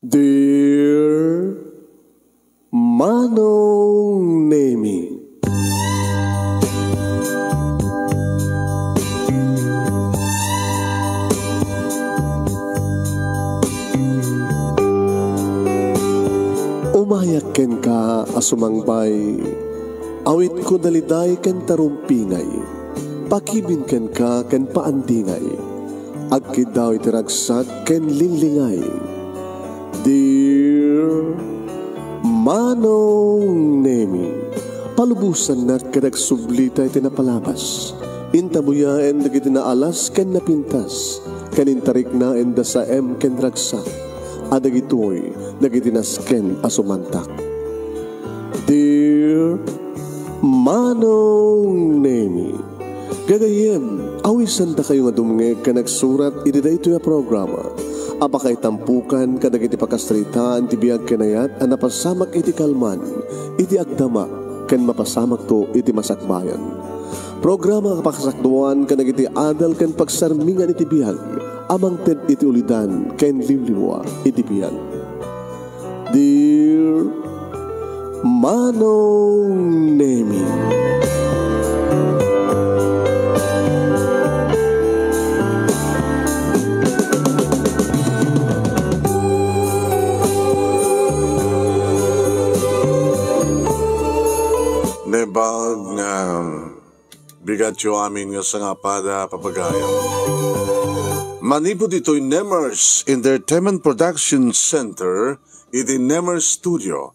Dear Manong Nemy. Umayak ken ka asumangbay, awit ko daliday ken tarumpinay, pakibin ken ka ken paandingay, agki daw itiragsak ken linglingay. Dear Manong Nemy, palubusan na kadagsublit ay tinapalabas, intabuya en nagitinaalas ken napintas, kanintarik na en dasaem ken ragsak. Adagitoy nagitinasken asumantak. Dear Manong Nemy, gagayem awisan ta kayo nga dumngeg kanagsurat ididaytoy a programa. Apakay tampukan kadagiti pakastritaan ti biag kenayat an napasamak iti kalman, iti agdama ken mapasamak to iti masakbayan. Programa pakasakduan kadagiti adal ken pagsarmingan iti biag. Amang ted iti ulidan ken libliwa iti biag. Dear Manong Nemy. Nebag nga bigatyo amin nga sangapada papagayam. Manipod ito'y Nemars Entertainment Production Center, iti Nemars Studio.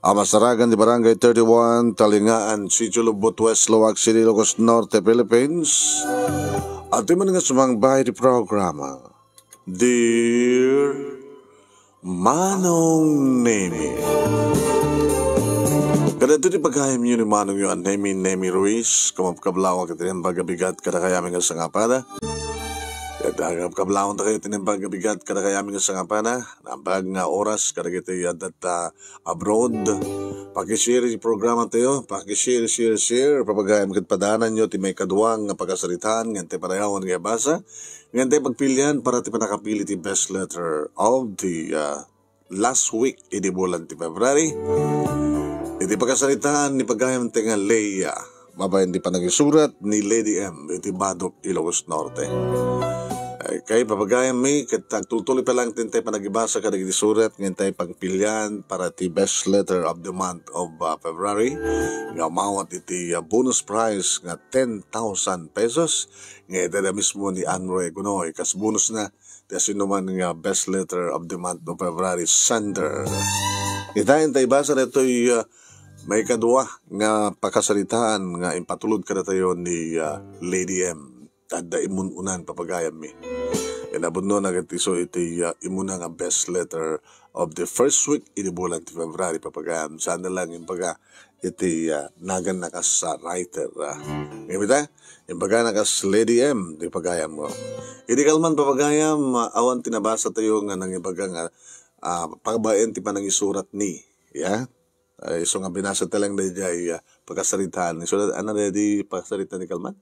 Amasaragan di Barangay 31, Talingaan, Sitio Lubot, West Lowak City, Ilocos Norte, Philippines. At man nga sumangbay di programa, Dear Manong Nemy. Kada ito di pagkayam yun ni Manong yun, Nemy Ruiz, kumapkablawag at rin pagabigat kada kayaming nga sangapada. Dagap kablaon ta kayo tinimbang gabigat kada kayaming sangapana nabag nga oras kada kita yadata abroad pakishare yung programa tayo pakishare papagayam kadpadanan nyo ti may kaduang nga pagkasaritaan ngante parayawan nga basa ngante pagpilian para ti panakapili ti best letter of the last week iti bulan ti February iti pagkasaritaan ni pagayam ti nga Lea mabayan di panagisurat ni Lady M iti Badok Ilocos Norte. Kay papagayam mi katagtutuloy pa lang tintay panagibasa ka nagisurat ngintay pagpilian para ti best letter of the month of February nga mawat iti bonus prize nga 10,000 pesos nga itala mismo ni Anroy Gunoy kas bonus na ti asinuman nga best letter of the month of February sender itayin tayo basa na ito'y may kadwa nga pakasalitaan nga impatulod ka na tayo ni Lady M tanda imununan papagayam mi. Inabot nun nagatiso iti imuna nga best letter of the first week iti bulan ti February papagayam. Sana lang yung baga iti nagan na kas writer. Ngibita? Yung baga na kas Lady M di papagayam mo. Iti kalman papagayam awan tinabasa tayo nga nang ibaga nga pagbaen ti panangisurat ni. Yeah? So nga binasa talang na jay pagkasalitaan. So ano na di pagkasalitaan ni kalman?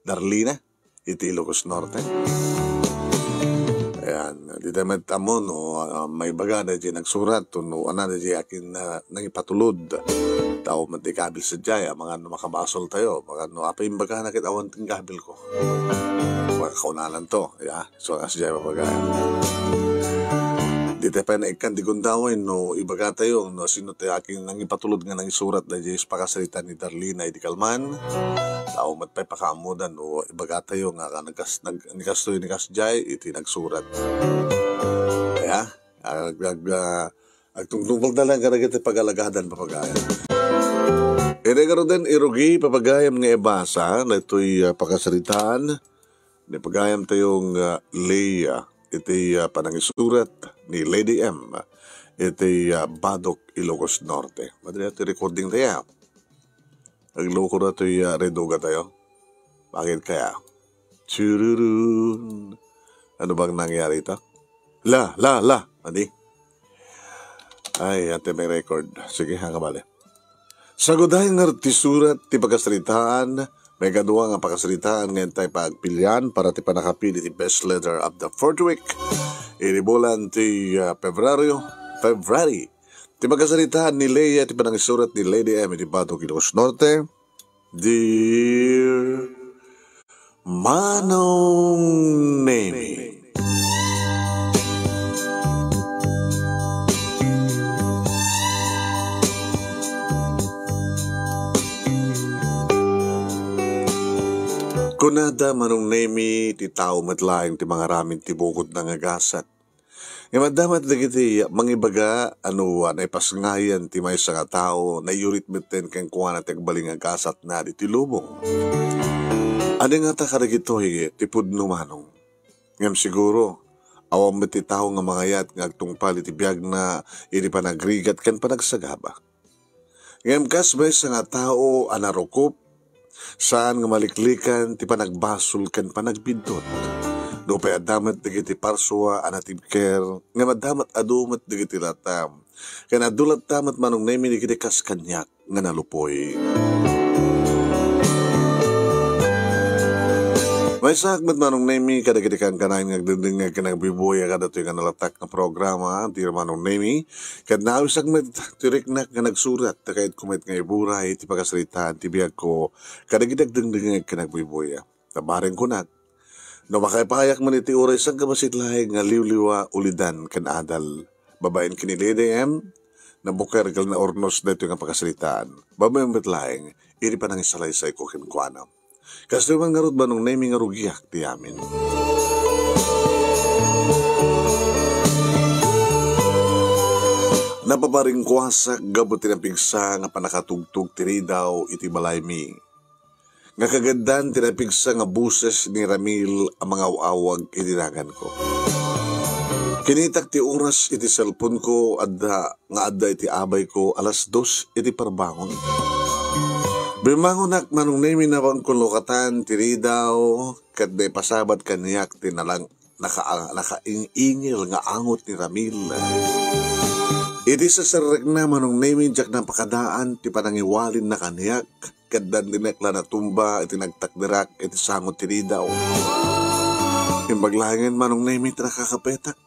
Darlina? Iti Ilocos Norte. Ayan, di tayo matamo, no, may baga na dyan nagsurat, no, ano na dyan akin nangipatulod. Tao matikabil sa dyan, mga ano makabasol tayo, mga ano, apa yung baga na kitawan tingkabil ko. Mga kaunalan to, yeah, so nasa dyan mabaga. Di tayo pa na ikandigundawin, no, ibaga tayo, no, sino tayo akin nangipatulod nga nangisurat na dyan pakasalita ni Darlina, iti Kalman. Tao matpay pakamudan o ibaga tayo nga nagkastoy ni kasjay iti nagsurat. Kaya, agtungtungpag na lang karag iti pagalagadan papagayam. Inegaro din irugi papagayam nga ebasa na ito'y pakasaritaan ni pagayam tayong Lea iti panangisurat ni Lady M iti Badok Ilocos Norte. Madali natin recording tayo. Nagloko na ito'y redoga tayo. Bakit kaya? Chururun. Ano bang nangyari ito? La. Andi? Ay, ate may record. Sige, hanggang bali. Sagudahin nga ti surat, ti pagkasalitaan. May gaduwa nga pagkasalitaan. Ngayon tayo pagpilian para ti panakapili ti best letter of the fourth week. ini bulan ti Februari. Ti pagkasalitahan ni Lea ti panangisurat ni Lady M ti Bato Kilos Norte. Dear Manong Nemy. Kunada Manong Nemy ti tao matlaing ti mangaramin ti bukod na ngagasat. Ngamadamat dagiti mangibaga ano naipasngayan ti maysa nga tao na yuritmiten ken kuana ti agbaling ngagasat na ti lubong. Ade nga ta kadagito hige ti pudno manong. Ngem siguro awam met ti tao nga mangayat nga agtungpali ti biag na idi panagrigat ken panagsagaba. Ngem kasbes nga tao anarokop saan nga maliklikan ti panagbasol ken panagbidot. Dopay adamat dagiti parsua anatibker nga madamat adumat dagiti latam. Ken adulat tamat Manong Nemy dagiti kaskanyak nga nalupoy. Maysa agmat Manong Nemy kadagiti kankanay nga agdendeng nga kinagbibuya kadatoy nga nalatak nga programa Dear Manong Nemy kad naawis agmat tiriknak nga nagsurat ta kayat kumet nga iburay ti pagkasalitahan ti biag ko kadagiti agdendeng nga kinagbibuya tabaring kunat no makapayak man iti oras sang kamasitlahay nga liwliwa ulidan ken adal babaen kini DDM na buker gal na ornos daytoy nga pagkasalitahan babaen betlaeng iri panangisalaysay ko ken kuana. Kasto man ngarod Manong Nemy nga rugiak ti amin. Napaparing kuwasak gabot ti napigsa nga panakatugtog ti ridaw iti balaymi. Nga kagaddan ti napigsa nga buses ni Ramil ang mga awawag idinagan ko. Kinitak ti oras iti cellphone ko adda iti abay ko alas 2 iti parbangon. Bimangunak Manong Nemy na pangkulokatan tiridaw kat naipasabat kaniyak tinalang nakaingingil nga angot ni Ramil. Iti sa sarag na Manong Nemy jak napakadaan ti panangiwalin na kaniyak kat dan dinekla na tumba iti nagtakderak iti sangot tiridaw. Imbaglahin Manong Nemy tinakakapetak.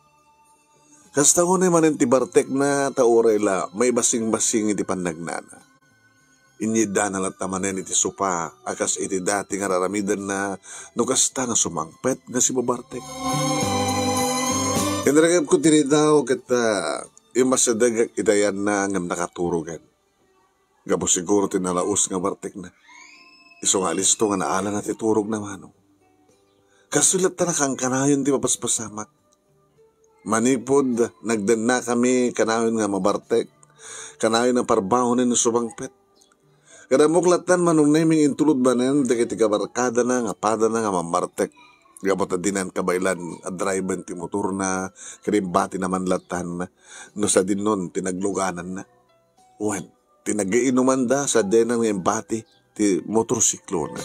Kastangon manin ti bartek na taurela may basing-basing iti pandagnana. Inyida na latamanen iti supa, akas iti dati nga raramidan na nukasta nga sumangpet nga si Babartek. Indragab ko tinidaw kita imasadagak itayan na ngam nakaturugan. Gabo siguro tinalaos nga Bartek na. Iso nga listo nga naala na titurog na manong. Kasulat na nakangkanayon ti mapaspasamak. Manipod, nagdan na kami kanayon nga Mabartek, kanayon ang parbahonin na sumangpet. Kadamuklatan Manong Nemy intulod banen dagiti kabarkada na nga pada na nga Mabartek. Gabot adinan kabaylan at driven ti motor na kerimbati naman latan no sa dinon tinagluganan na. Wen, tinagiinuman da sa denang nga imbati ti motorsiklo na.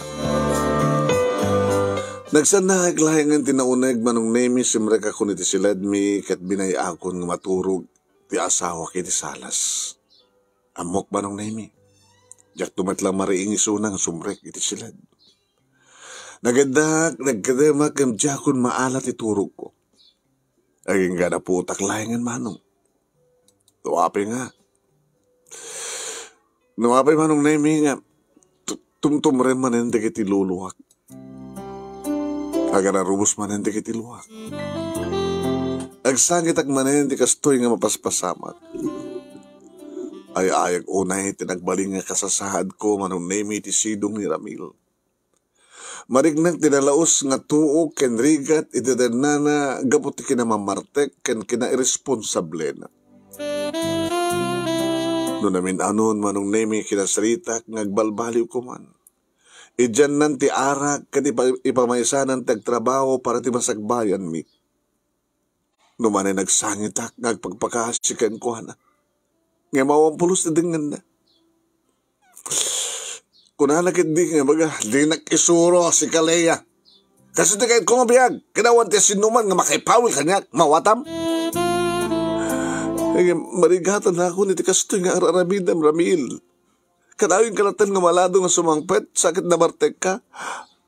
Nagsanahay lahengan tinauneg Manong Nemy simreka kun iti siladmi ket binayakon nga maturog ti asawa kiti salas. Amok Manong Nemy. Jak tumatlang mariing isunang sumrek iti silad. Nagkademak ang jakon maalat iturog ko. Aging gana po taklayangan manong. Tuwape nga. Tuwape Manong Nemy nga. Tumtumren manentik iti luluwak. Agararubos manentik iti luwak. Agsangit ak manentik astoy nga mapaspasamat. Ay ayag unay tinagbaling nga kasasahad ko Manong Nemy ti sidong ni Ramil. Marignag tinalaos nga tuo ken rigat itidernana gabot ti kinamamartek ken kinairresponsable na. No namin anon Manong Nemy kinasritak ngagbalbaliw ko man. Idyan nan ti arak ken ipamaysanan tagtrabaho para ti masagbayan mi. No manay nagsangitak ngagpagpakasiken ko na. Nga mawampulos na dengan na. Kunanakit di nga baga, di nakisuro si Kaleya. Kasi di kahit kumabiyag, kinawan ti sinuman nga makipawil kanyak, mawatam. Marigatan na ako niti kastoy nga araramidam, Ramil. Kanawin kalatan nga malado nga sumangpet, sakit na Bartek ka.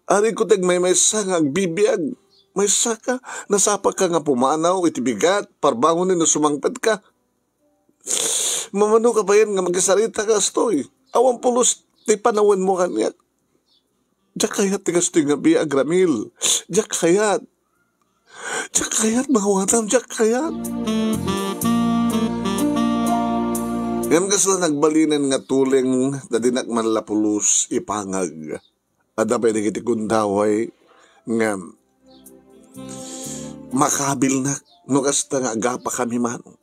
Ari ko teg may mesa nga agbibiyag. May saka, nasapa ka nga pumanaw, itibigat, parbangunin na sumangpad ka. Mamano ka ba yan nga magasarita ka, stoy? Awang pulos, di panawan mo kanyak. Diyak kayat, tigas ti nga biya, gramil. Diyak kayat. Diyak kayat, mahawatam, diyak kayat. Yan kasla nagbalinan nga tuling na dinak manlapulos ipangag. At pwede kitikundaway nga makabil na no kasta nga agapa kami manong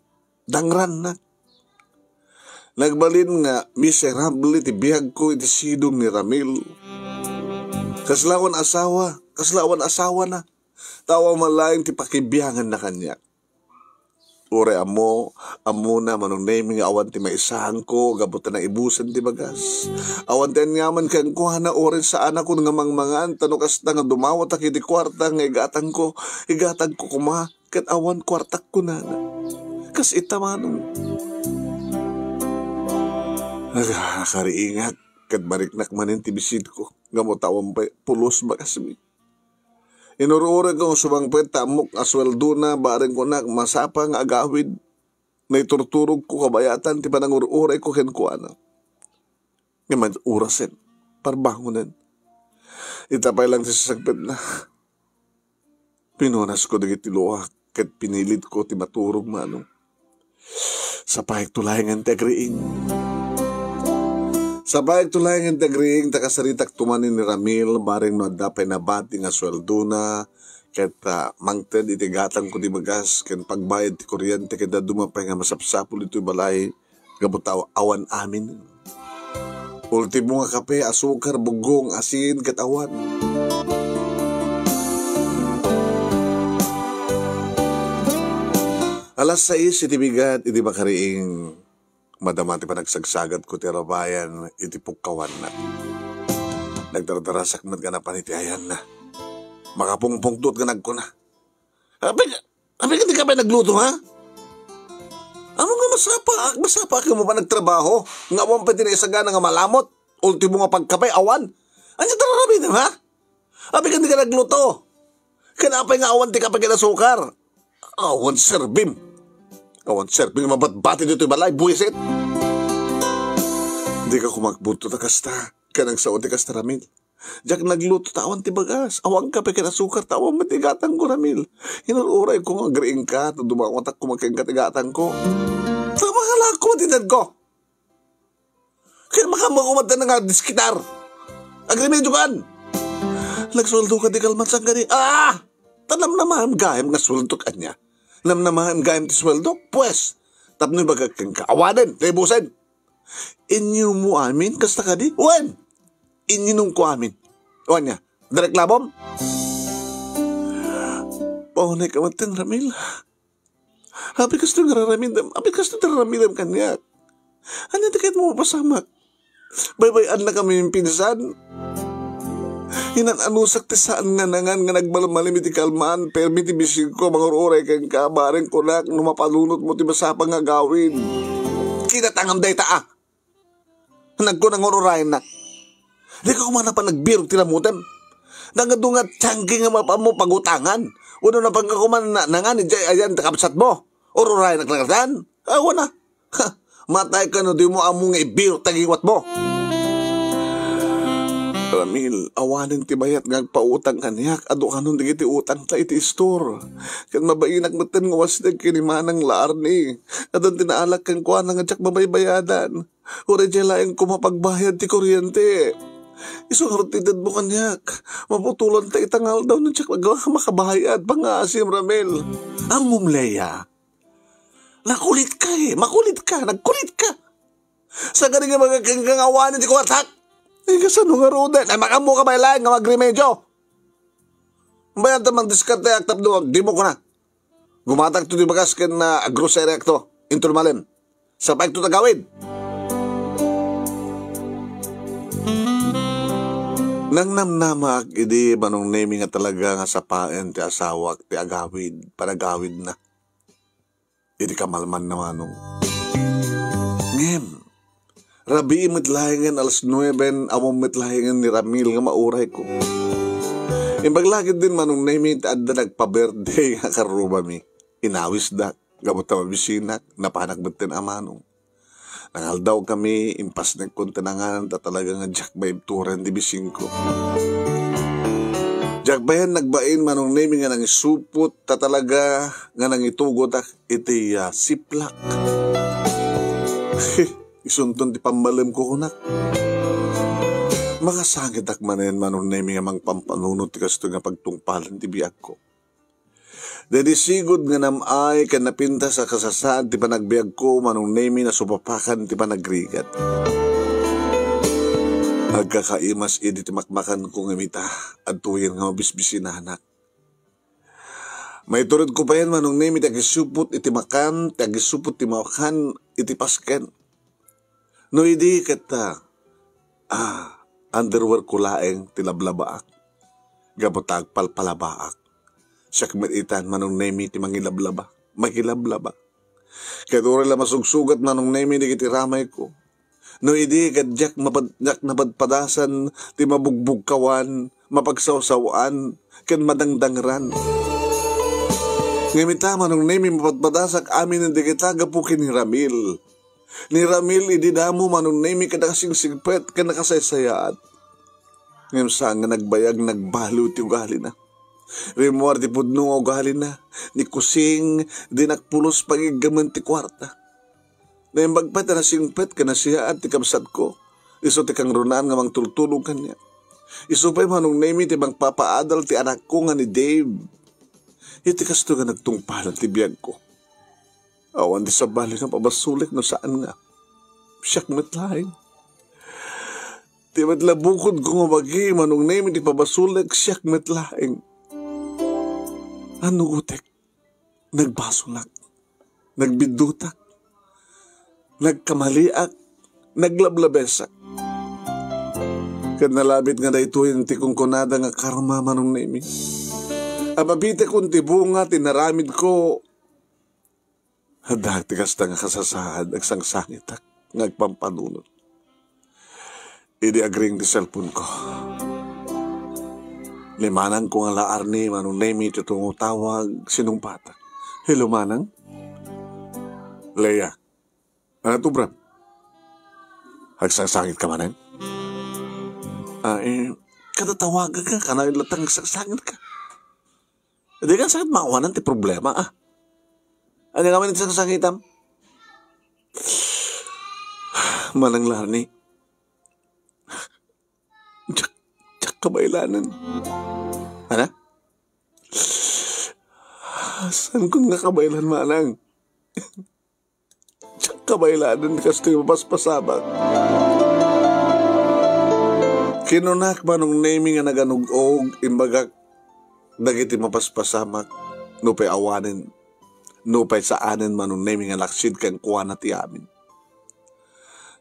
dangran na nagbalin nga miserable ti biyag ko iti sidong ni Ramil kaslawan asawa na tawa malayang ti pakibiyangan na kanya ure amo na Manong Nemy nga awan ti maisahan ko gabutan na ibusan ti bagas awan ti anyaman kang kuhana ure sa anak ko nga mangmangaan tano kasta nga dumawat akiti kwarta nga igatang ko kuma kat awan kwartak ko na kas itamanong nagkakariingat kat mariknak manin tibisid ko gamotawang pulos bakasmi inuruure kong sumangpet tamok asweldo na baring ko nak masapang agawid na iturturog ko kabayatan ti pananguruure ko kenkuana ngaman urasen parbangunan itapay lang sasagpet na pinunas ko dagiti luwak ket pinilit ko ti maturog manong sa paigtulangan ti agriing takasaritak tumanin ni Ramil baring madapay nabati nga sweldo na ket mangted itigatan ko ti bagas ken pagbayad ti kuryente ket dumapay nga masapsapol itoy balay gabutaw awan amin ultimo nga kape asukar bugong asin ket awan. Alas 6 iti bigat iti makariing madamati pa nagsagsagat ko ti rabayan iti pukkawan na nagdardarasak mat ka na panitiayan na makapungpungtot ka nagko na apik di ka ba nagluto ha? Ano nga masapa ka mo pa nagtrabaho nga awan pa tinaisagana nga malamot ultimo nga pagkapay awan ano tararabin ha? Apik di ka nagluto kanapay nga awan ti kapay kinasukar awan serbim kawan serping mabatbati dito balay, buwisit. Hindi ka kumakbuto ta kasta, kanang sao ti kasta Ramil. Diyak nagluto tawan ti bagas, awang kape kinasukar, tawang matigatan ko Ramil. Hinururay ko nga griing ka, dumawatak kumaking katigatan ko. Tama nga lang ko, tinan ko. Kaya makamagumatan na nga diskitar. Agrimedyo kan. Nagswaldo ka di kalmansang gani. Ah! Tanam na mahamgayam nga swaldo ka niya. Namnamahan gayam ti sweldo, pues, tapno bagakang kaawanan, rebusan. Inyo mo amin, kasta ka di, uwan, ininong ko amin. Uwan niya, direct labom. Paunay ka matang Ramil. Habi kasto nararamidam, habi kasto nararamidam kanya. Ano tikit mo pasamak? Baybayan na kami yung pinsan. Inananusak ti saan nga nangan nga nagbalamalim iti kalmaan permiti bisig ko mangururay kang kabaring kunak numapalunot mo ti masapang nga gawin kinatangam day taa nagkunangururayan na di ka kumana pa nagbirog tilamutan nangadungat tiyangki nga mapam mo pagutangan uno na pagkakumana nangan ijay ayan takapsat mo ururayan naglagatan awa na ha, matay ka no di mo among ibirog tagiwat mo Ramil, awanin ti bayat nga pautang kanyak adu kanon digiti utang ta iti store ket mabayinak meten nga wasdag kini manang laarni adon tinaalak ken kuan nga jak mabaybayadan uri jelaeng kumapagbayad ti kuryente isuhartided mo kanyak maputulan ta itangal daw nga jak makabayad pangasim Ramil amom Lea nakulit ka nagkulit ka sa gani nga mga kangangawanin ti kuwatak ay, kasano nga roden? Ay, makamu ka ba ilayin nga mag-remedyo? Bayan tamang diskarte aktap doon, di mo ko na. Gumatag to di bagas ken na grocery akto, inturmalem. Sa paik to tagawin. Nang namnamak, idi Manong Nemy nga talaga nga sapain ti asawak ti agawid, panagawid na. Idi kamalman na manong. Ngem. Rabi mitlahingan alas 9 among mitlahingan ni Ramil nga mauray ko. Ibaglakid din manong Nemy at nagpa-birthday nga karuba mi. Inawis dak, gamot na mabisinak, napanak batin amanong. Nangal daw kami, impas na kontenangan, tatalaga nga Jack Baib Turan Divising ko. Jack Bayan nagbain manong Nemy nga nang isupot, tatalaga nga nang itugot ak iti siplak. Isunton ti pambalem ko kunak. Mga sakit akmanen manong Nemy nga mangpampanunot ti kasto nga pagtungpalan ti biag ko. Dadi sigod nga namay kan napinta sa kasasaan ti panagbiag ko manong Nemy na supapakan ti panagrigat. Agkakaimas idi ti makmakan ko nga mita at tuwin nga mabisbisinanak. May turod ko pa yan manong Nemy tagisupot ti makan iti pasken. No idi kata underwear ko laeng tinablabaak, gabotag palpalabaak. Siyak meritan manong Nemy ti mangilablaba, magilablaba. Kaya doon lang masugsugat manong Nemy di kitiramay ko. No hindi kadyak napadpadasan, ti mabugbugkawan, mapagsawsawan, kan madangdangran. Ngamita manong Nemy mapadpadasak amin hindi kita gapukin ni Ramil. Ni Ramil idinamo manong Nemy kadakasingsigpet ka nakasaysayaat. Ngayon saan nga nagbayag nagbalo ti ugali na. Rimuar ti pudno nga ugali na. Ni kusing dinakpulos pagigaman ti kwarta. Ngayon bagpet na singpet ka nasiyaat ti kamsat ko. Iso ti kang runaan nga mang tultulong kanya. Iso pa'y manong Nemy ti magpapaadal ti anak ko nga ni Dave. Iti kasto nga nagtungpalan ti biyag ko. Awan di sa bali ng pabasulik na saan nga. Siyak metlaing. Di matlabukod kung mabagi, manong Nemy di pabasulik, siyak metlaing. Ano gutek? Nagbasulak. Nagbidutak. Nagkamaliak. Naglablabesak. Kanalabit nga daytoyin ti kungkunada nga karma, manong Nemy. Ababite kung tibunga, tinaramid ko. Hadak tigas na nga kasasahad, nagsangsangit, nagpampanunod. Idi-agring di cellphone ko. Limanang kong alaar ni manong Nemy, tutungutawag, sinumpata. Hello, manang? Lea, ano to, bro? Nagsangsangit ka manan? Katatawagan ka, kanailatang nagsangsangit ka. Hindi ka sakit makawanan ti problema, Ano kami nagsasakitam? Manang Lani. Tsak kabailanan. Ano? Saan kong nakabailan, manang? Tsak kabailanan kasi mapaspasabag. Kinunak manong Nemy nga naganog-og imbagak dagiti mapaspasamak no pay awanin. No pa'y saanin manong Nemy nga laksid kang kuha na ti amin.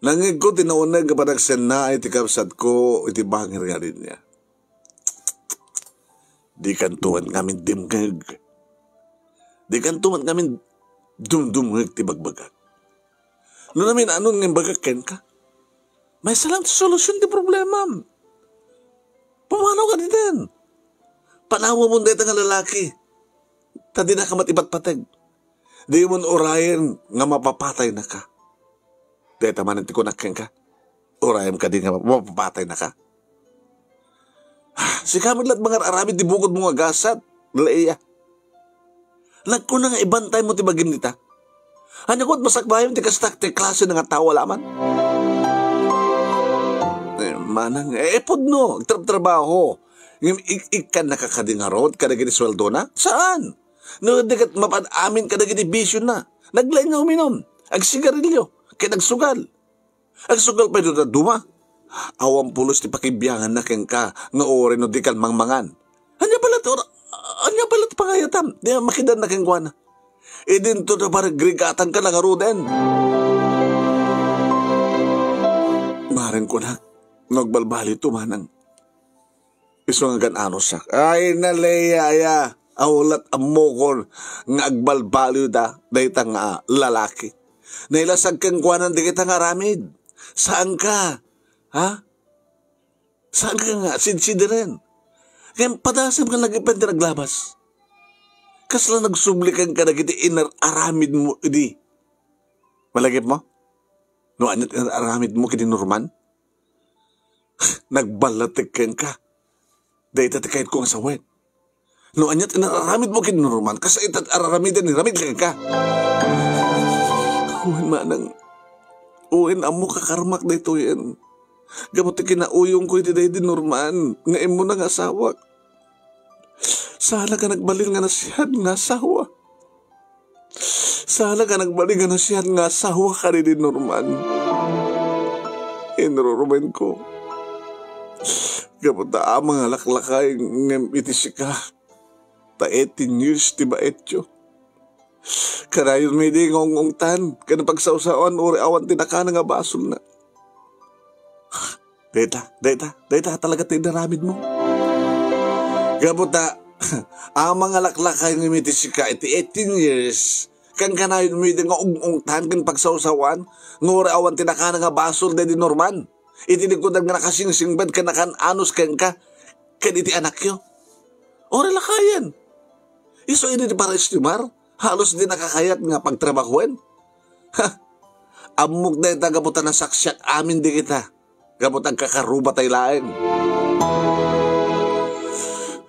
Nangig ko tinaunag kapag nagsen na itikapsad ko itibangir nga rin niya. Di kantuan ngamin dimgag. Di kantuan ngamin dumdumgag tibagbagag. No namin anong ngambagakin ka? May salang solusyon di problema. Pumano ka di din? Panawa mo dito nga lalaki. Tadi na kamat ibat patag. Di mo orayan nga mapapatay na ka. Dahil tamanin ko na ka. Orayan ka din nga mapapatay na ka. Si kamid lahat mga aramid di bukod mong agasat, Lea. Lagko na nga ibantay mo ti bagim nita. Ano ko't masakbayan ti kastak ti klase ng tao laman? Manang, pudno, trabaho. Ikan nakakadingarot, kadagin isweldo na? Saan? No, dekat mapadamin ka naging ibisyon na. Naglain nga uminom. Agsigarilyo. Kaya nagsugal. Agsugal pa yun na duma. Awang pulos ti pakibiyangan na keng ka nga ori no di kan mangmangan. Anya pala ito? Anya pala ito pangayatam? Di makidan na keng kuwana. E din to na parang grigatan ka lang aruden. Maring ko na. Nagbalbali ito manang. Iswang agan ano siya. Ay na Lea, aya. Awlat amokon nga agbalbaliw da dayta nga lalaki. Nailasag kang kwanan di kita nga ramid. Saan ka? Ha? Saan ka nga? Sidsideren. Kaya padasab ka nag-ipad na naglabas. Kasla nagsublikan ka na kiti inaramid mo idi. Malagip mo? No, anit inaramid mo kiti Norman? Nagbalatik ka. Dahil tatikait ko ang sawin. No, anyat inaramid mo kiti Norman. Kasi itatararamidin, ramid ka. Kakuhin manang uin amo kakarmak dito yan. Gamot kinauyong ko iti dahil Norman. Ngayon mo nang asawa. Sala ka nagbaling nga na siyad nga asawa. Sala ka nagbaling nga na siyad nga asawa ka rin Norman. Inururman ko. Gamot na amang alaklakay ngem itisika. Ta 18 years tiba etyo. Karayon may di ngongong tan. Kanapagsausaan uri awan tinaka nga basol na. Deta talaga tinaramid mo. Gabuta, amang alaklakay ng mitisika iti 18 years, kan kanayon mi nga ungungtan kan pagsawsawan, ngura awan tinakana nga basol dedi Norman. Itinigodag nga nakasingsingbad kan nakan anos kan ka, kan iti anak yo. Ora lakayan. Iso ini di para estimar, halos di nakakayat nga pagtrabahuan. Ha, amok na ita gabuta na saksyak amin di kita. Gamot ang kakaruba tayo lain.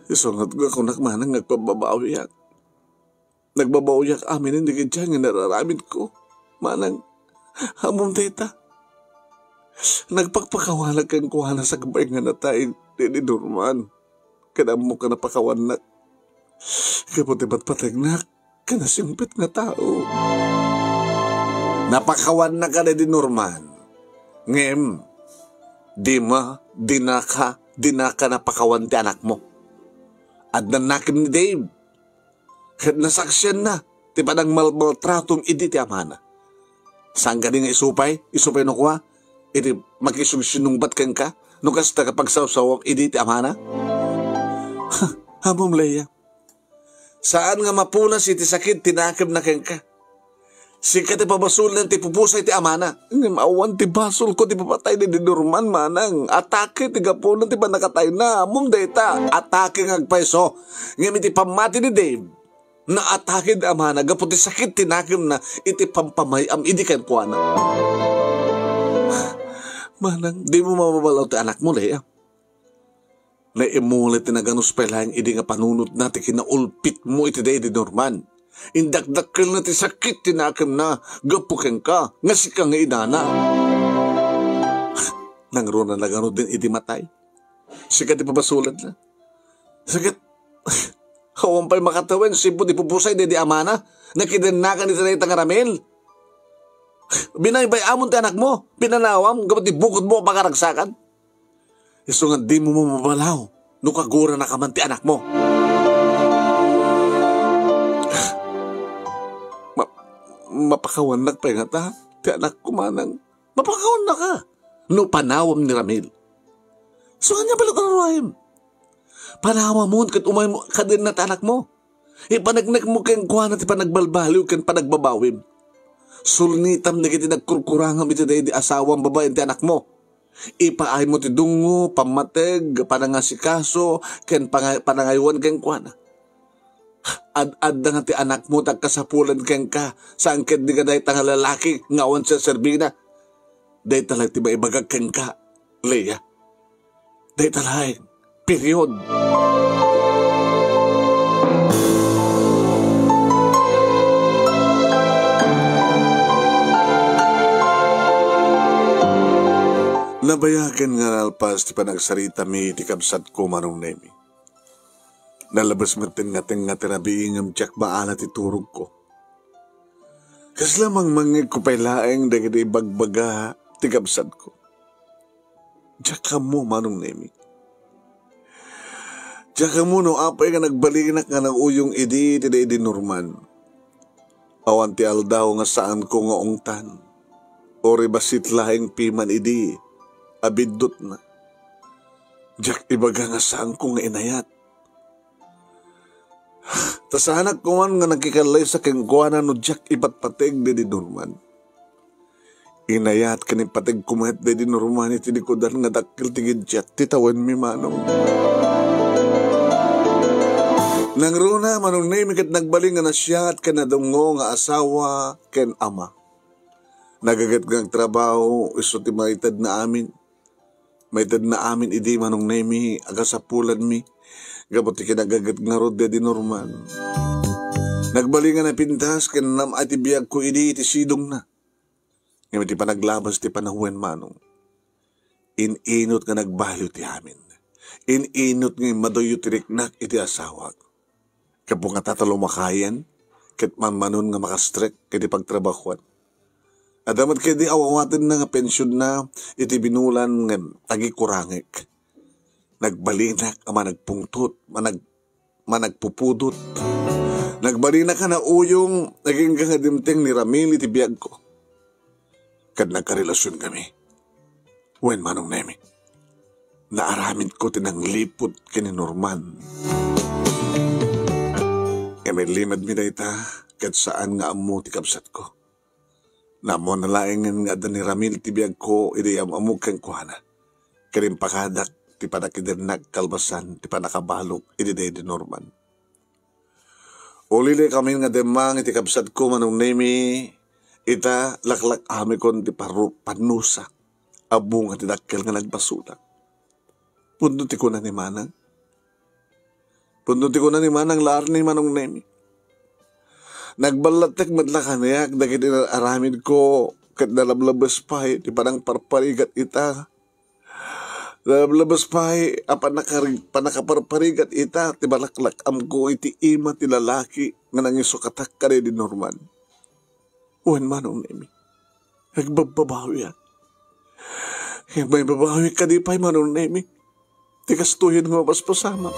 Isungat ko ako nakmanang nagpababawiyak. Nagbabawiyak amin hindi ka dyan nga nararamid ko. Manang, hamong teta. Nagpagpakawalag kang kuhala sa kabay nga natay ni Norman. Kanamo ka napakawan na. Kapag iba't patagnak, kanasimpit nga tao. Napakawan na ka na ni Norman. Ngem, Di naka napakawan ti anak mo. At nanakim ni Dave. At nasaksyan na. Ti padang maltratum iti ti amana. Saan ka din isupay? Isupay no kuha? Iti makisugsinungbat kang ka? Nukas na kapagsawsawang iti ti amana? Ha, hamom Lea. Saan nga mapunas iti sakit tinakim na kang ka? Sika ti pabasol ng ti pupusay ti amana. Awan ti basol ko ti papatay ni Norman manang. Atake ti gapunan ti panakatay na. Among data. Atake ng agpaiso. Ngayon iti pamati ni Dave. Na atake ti amana. Gapon ti sakit tinakim na. Iti pampamayam idikan kuana. Manang, di mo mamabalaw ti anak mo Lea. Naimulit ti naganus pelayan idi nga panunod na ti kinaulpit mo iti day di Norman. Indakdakil na ti sakit tinakim na gapuken ka nga si kang inana. Nangro na lagano din iti matay. Sikat ipapasulad na. Sikat. Hawan pa'y makatawin. Sipod ipupusay de di amana. Nakidanakan ito na itang aramil. Binaybay amon ti anak mo. Pinanawam. Gapat ibukod mo ang pakaragsakan. Iso nga di mo mamabalaw. Nukagura na kaman ti anak mo. Mapakawan na kaya nga ta. Ti anak ko manang. Mapakawan na ka. No panawam ni Ramil. So kanya pala kararayim. Panawam mo. Kat umay mo ka din na ti anak mo. Ipanagnak mo kayang kuha na ti panagbalbaliw kan panagbabawim. Sulnitam na kiti nagkurkurangam iti day di asawang babae ti anak mo. Ipaay mo ti dungo, pamateg, panangasikaso, kan panangayuan kayang kuha na. Ad-ad na nga ti anak mo tagkasapulan kang ka saangkid di ka dahi tang lalaki ngawan siya servina dahi talag ti maibagag kang ka Lea dahi talag period. Nabayagan nga nalpas ti panagsarita mi ti kamsat ko Manong Nemy. Nalabas matin natin nga tinabiing ang tiyak maalat iturog ko. Kas lamang mangig ko pailaeng dagiti bagbaga tigabsad ko. Tiyak ka mo Manong Nemy. Tiyak ka mo no apay ka nagbalinak nga nag-uyong idi tiday di Norman. Awan ti aldaw nga saan ko nga ungtan. Ori basit lahing piman idi. Abidot na. Tiyak ibaga nga saan ko nga inayat. Tasahanak ko man nga nakikalay sa kengkuana no Jack ipatpatig de di Norman. Inayat kanipatig kumahat de di Norman itinikodan nga dakil tigid Jack titawin mi Manong. Nang runa Manong Nemy ket nagbaling nga na siya at kanadungo nga asawa ken ama. Nagagat nga trabaho iso ti maitad na amin. Maitad na amin idi Manong Nemy aga sa pulad mi. Gabot ti kinagagat nga rod di normal. Nagbalingan na pintas ken nam ati biyag ko idi ti sidong na. Ngayon ti panaglabas ti panahuen Manong. Ininot nga nagbalyo ti amin. Ininot nga madoyo ti riknak iti asawag. Kapo nga tatalumakayan, ket manmanon nga makastrek, ket ipagtrabahuan. At damat kayo di awawatin na nga pensyon na iti binulan nga tagikurangik. Nagbalinak ang managpungtot, managpupudot. Nagbalinak ka na uyong, naging gangadimteng ni Ramil iti biyag ko. Kad nagkarelasyon kami, wen Manong Nemy, naaramin ko tinanglipot kini Norman. May limad mi dayta ket saan nga ammo ti kapsat ko. Namo na laengen nga adda ni Ramil ti biyag ko idi ammo ken kuana. Kerim pakadak ti padakidernak kalbasan ti panakabalok idi day di Norman. Ulile kami nga demang iti kapsat ko Manong Nemy ita laklak ami kon ti paru panusa. Abong at dakkel nga nagbasudak. Pundunti ko na ni Manang. Pundunti ko na ni Manang laar ni Manong Nemy. Nagbalatek madlakanayak dagit inaramid ko kat nalablabas pahay di panang parparigat ita. Nalablabas pahay apan panakaparparigat ita ti balaklak amko iti ima ti lalaki nga nangisukatak ka di Norman. Uwan Manong Nemy. Nagbababawi yan. May babawi ka di pa'y Manong Nemy. Tikastuhin mo mas pasama.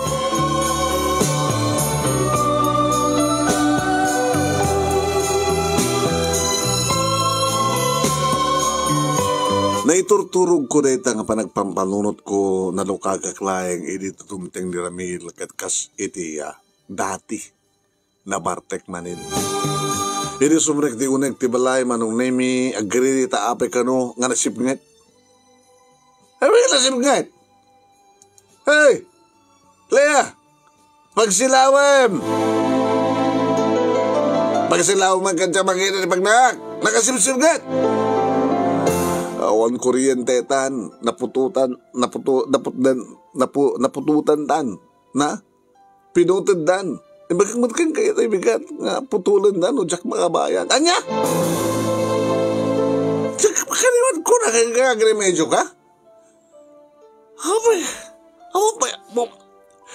Naiturturog ko na itang panagpampalunot ko na lukagaklayang iditutumteng ni Ramil kat kas iti dati na bartek manin. Iti sumrek di uneg tibalay Manong Nemy agree taape kano nga nasipnget. Amin nasipnget! Hey! Lea! Pagsilawem! Pagsilawem ang kanya manginan ni Pagnak! Nakasimsimgat! Awan kuryente tan, napututan tan, na? Pinutan tan. Ibagkang kaya tayo bigat na putulan tan o jak makabayan. Anya? Tiyaka makaniwan ko na kaya agremedyo ka? Habay! Ako ba?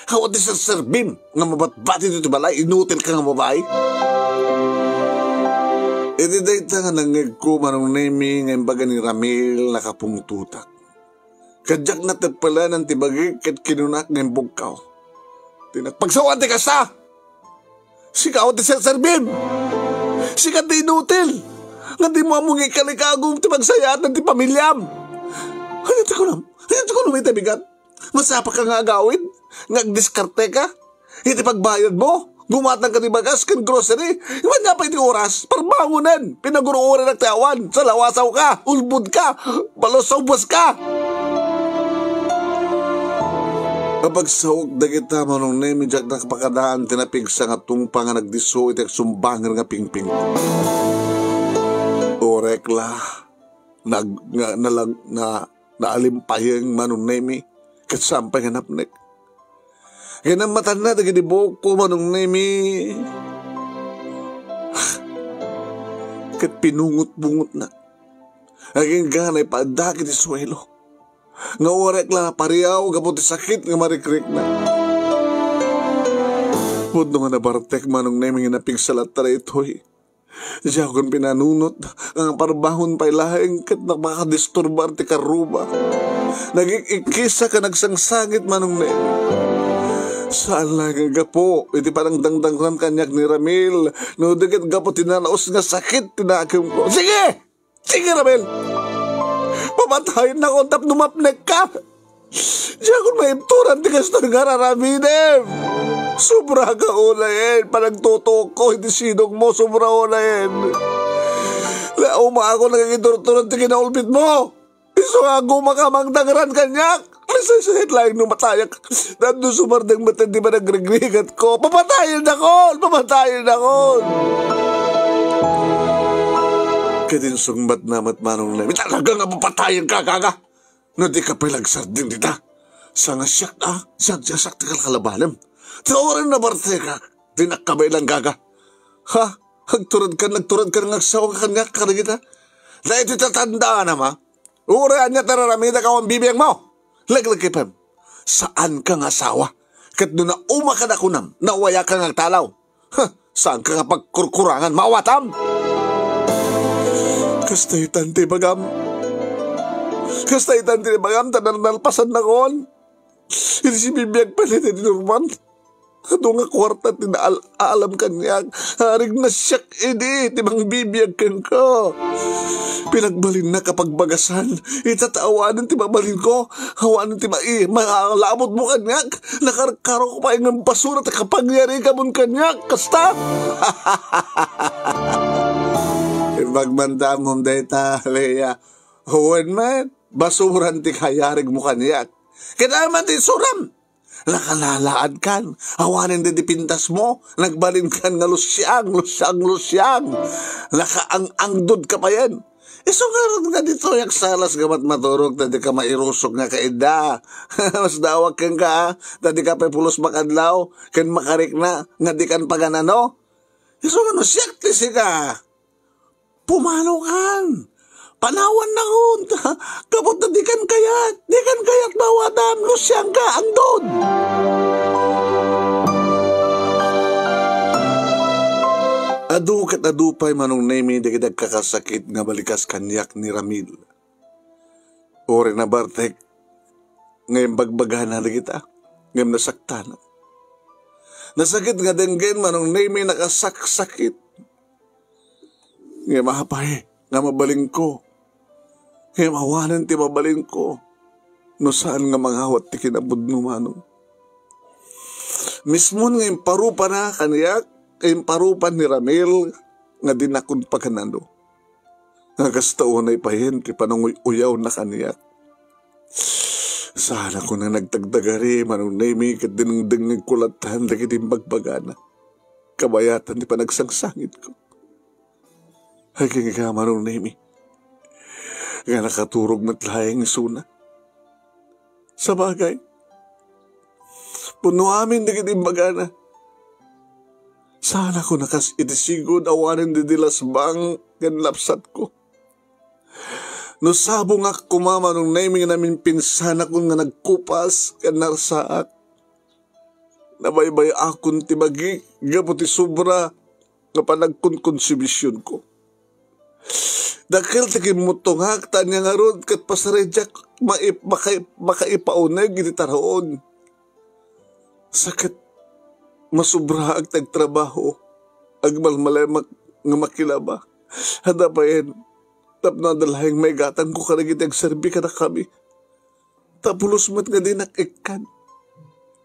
Ako di sa serbim nga mabatbati dito balay, inutil ka nga babae. Itiday ta nga nangeg ko Manong Nemy ngayon baga ni Ramil nakapungtutak. Kadyak na tepala ng tibagig kat kinunak ngayon bugkaw. Tinagpagsawan ti kasta! Sika ako di sa serbim! Sika di inutil! Nga di mo among ikalikagong tipagsayat ng tipamilyam! Hanyan ko na may tabigat! Masapa ka nga agawin? Nagdiskarte ka? Iti pagbayad mo? Gumatang ka ni bagas kan grocery? Iwan nga pa iti oras? Parbangunan! Pinaguruuran ang tiawan! Salawasaw ka! Ulbud ka! Balosawbas ka! Kapagsawag na kita Manong Nemy jak nakapakadaan tinapigsa nga tungpa nga nagdiso iti sumbangan nga pingping. Orekla naalimpayang Manong Nemy ket sampay nga napnek. Ganamatan na tagidibok ko Manong Nemy. Ket pinungot-bungot na. Aging ganay paadakit ti suelo. Nga orek la pariyaw gabot ti sakit nga marikrek na. Pudno nga nabartek Manong Nemy nga napigsalat ta itoy. Diya ko pinanunot ang parbahon pa'y lahing kat nakakadisturbar ti karuba. Nagikikisa ka nagsangsangit Manong Nemy. Saan lang ang gapo? Iti parang dangdangran kanyak ni Ramil. No, dikit gapo tinalaos nga sakit tinakim ko. Sige! Sige Ramil! Pamatayin na kontap numapnek ka! Diya ko maimturan tigas na nga raraminem! Sobra ka ulayin! Panagtotoo ko, hindi sinong mo sobra ulayin! Lauma ako nagigidurturan tingin na ulpit mo! Iso nga gumakamang dangaran kanyak! sa headline nung matayang nandun sumardang matan, di ba nagregregat ko? Papatayin ako! Papatayin ako! Katinsong matnamat Manong Nemy, talaga nga papatayin ka, kaka! Na di ka pilagsar din dita. Sanga siyak, ah, siyak tikal kalabalam. Tauran na barte ka, dinakabay lang kaka. Ha? Nagturad ka ng aksaw ka nga, karagita. Na ito'y tatandaan naman. Uraan niya tararamita ka ang bibiyang mo. Laglagipem, saan kang asawa? Kat doon na umakan ako nam, nawaya ka ng talaw. Ha, saan ka nga pagkurkurangan, mawatam? Kastay tante bagam, tananalpasan na koon. Hindi si bibiyang palit ni Norman. Ito nga kwarta, tinaalam ka niya. Harig na siyak, edi, timang bibiyag ko. Pinagbalin na kapag bagasan, itatawanan timabalin ko. Hawanan timai, makalabot mo kanyak. Nakarkaro ko pa yung basura at kapangyari ka mong kanyak. Kasta! Ibagmanda mong dayta, Lea. Huwag man, basuran ti kayarig mo kanyak. Kinaman ti suram! Nakalalaan kan, awanin din di pintas mo, nagbalin kan nga lusyang. Nakaang-angdod ka pa yan. Iso nga rin nga dito, yak salas gamat maturog, tadi ka mairusok nga kaida. Mas dawag kang ka, tadi ka pepulos makadlaw, kan makarik na, nga di kan paganano. Iso nga no, siyakti sika. Pumano kan. Panawan na kun, kapot na di kan kayat bawatam, lusyang ka, andod. Adu kat adupay Manong Nemy, di kita kakasakit nga balikas kanyak ni Ramil. Ore na Bartek, ngayon bagbagana na kita, ngayon nasaktan. Nasakit nga denggen Manong Nemy, nakasaksakit. Ngayon mahapay, nga mabaling ko. Kaya mawanan ti mabalin ko. No saan nga manghawat ti kinabod no Manong. Mismon nga imparupan na kaniyak, imparupan ni Ramil, nga dinakon pa kanano. Nga kastaunay pa yun, ti panunguy-uyaw na kaniyak. Saan ako na nagtagdagari, Manong Nemy, kat dinungdingig kulatan, dagiting bagbagana. Kabayatan ti panagsangsangit ko. Haging ka, Manong Nemy. Nga nakaturog matlayang suna. Sa bagay, puno amin nagitimbagana. Sana ko nakasitigod awanin didilas bang ganlapsat ko. No sabo nga kumama nung naming namin pinsana ko nga nagkupas kan narsaak. Nabaybay akong tibagi, gaputi sobra na panagkon-konsibisyon ko. Dakil takin mo itong hakta niya nga ron kat pasarejak makaipaunag initaraon. Sakit masubra ang tagtrabaho ang malmalamak nga makilaba. Hada pa yan tapnadalahing may gatan ko karagit ang serbi ka na kami. Tapulos mat nga din ang ikan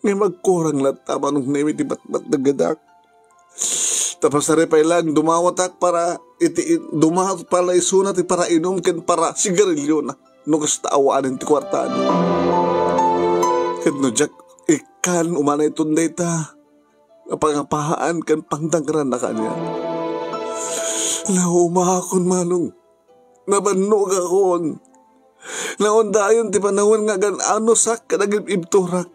ngay magkurang latama nung nemiti batbat na gadak. Tapos narepay lang, dumawatak para dumawat pala isunat para inom ken para sigarilyo na no kasta awaanin ti kwartaan. Ken no jak ikan umanay tunday ta pangapahaan ken pangdangran na kanya. Nauma akon Manong, nabannog akon. Naundayon ti panahon nga ganano sak kadagip ibturak.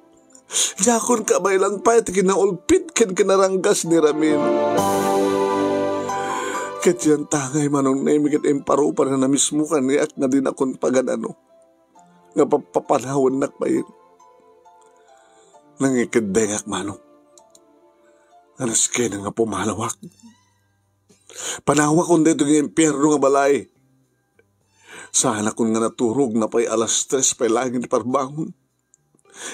Yakon ka baylang pa at kinaulpit ken kinaranggas ni Ramil. Ket yan tangay Manong Nemy ket imparupan na namismukan ni at na din akong paganano. Nga papapanawan nakpayin. Nangikidengak Manong. Nanaske na nga pumalawak. Panawak kundi ito nga impyerno nga balay. Sana kung nga naturog na pa'y alas 3 pa'y langit parbangon.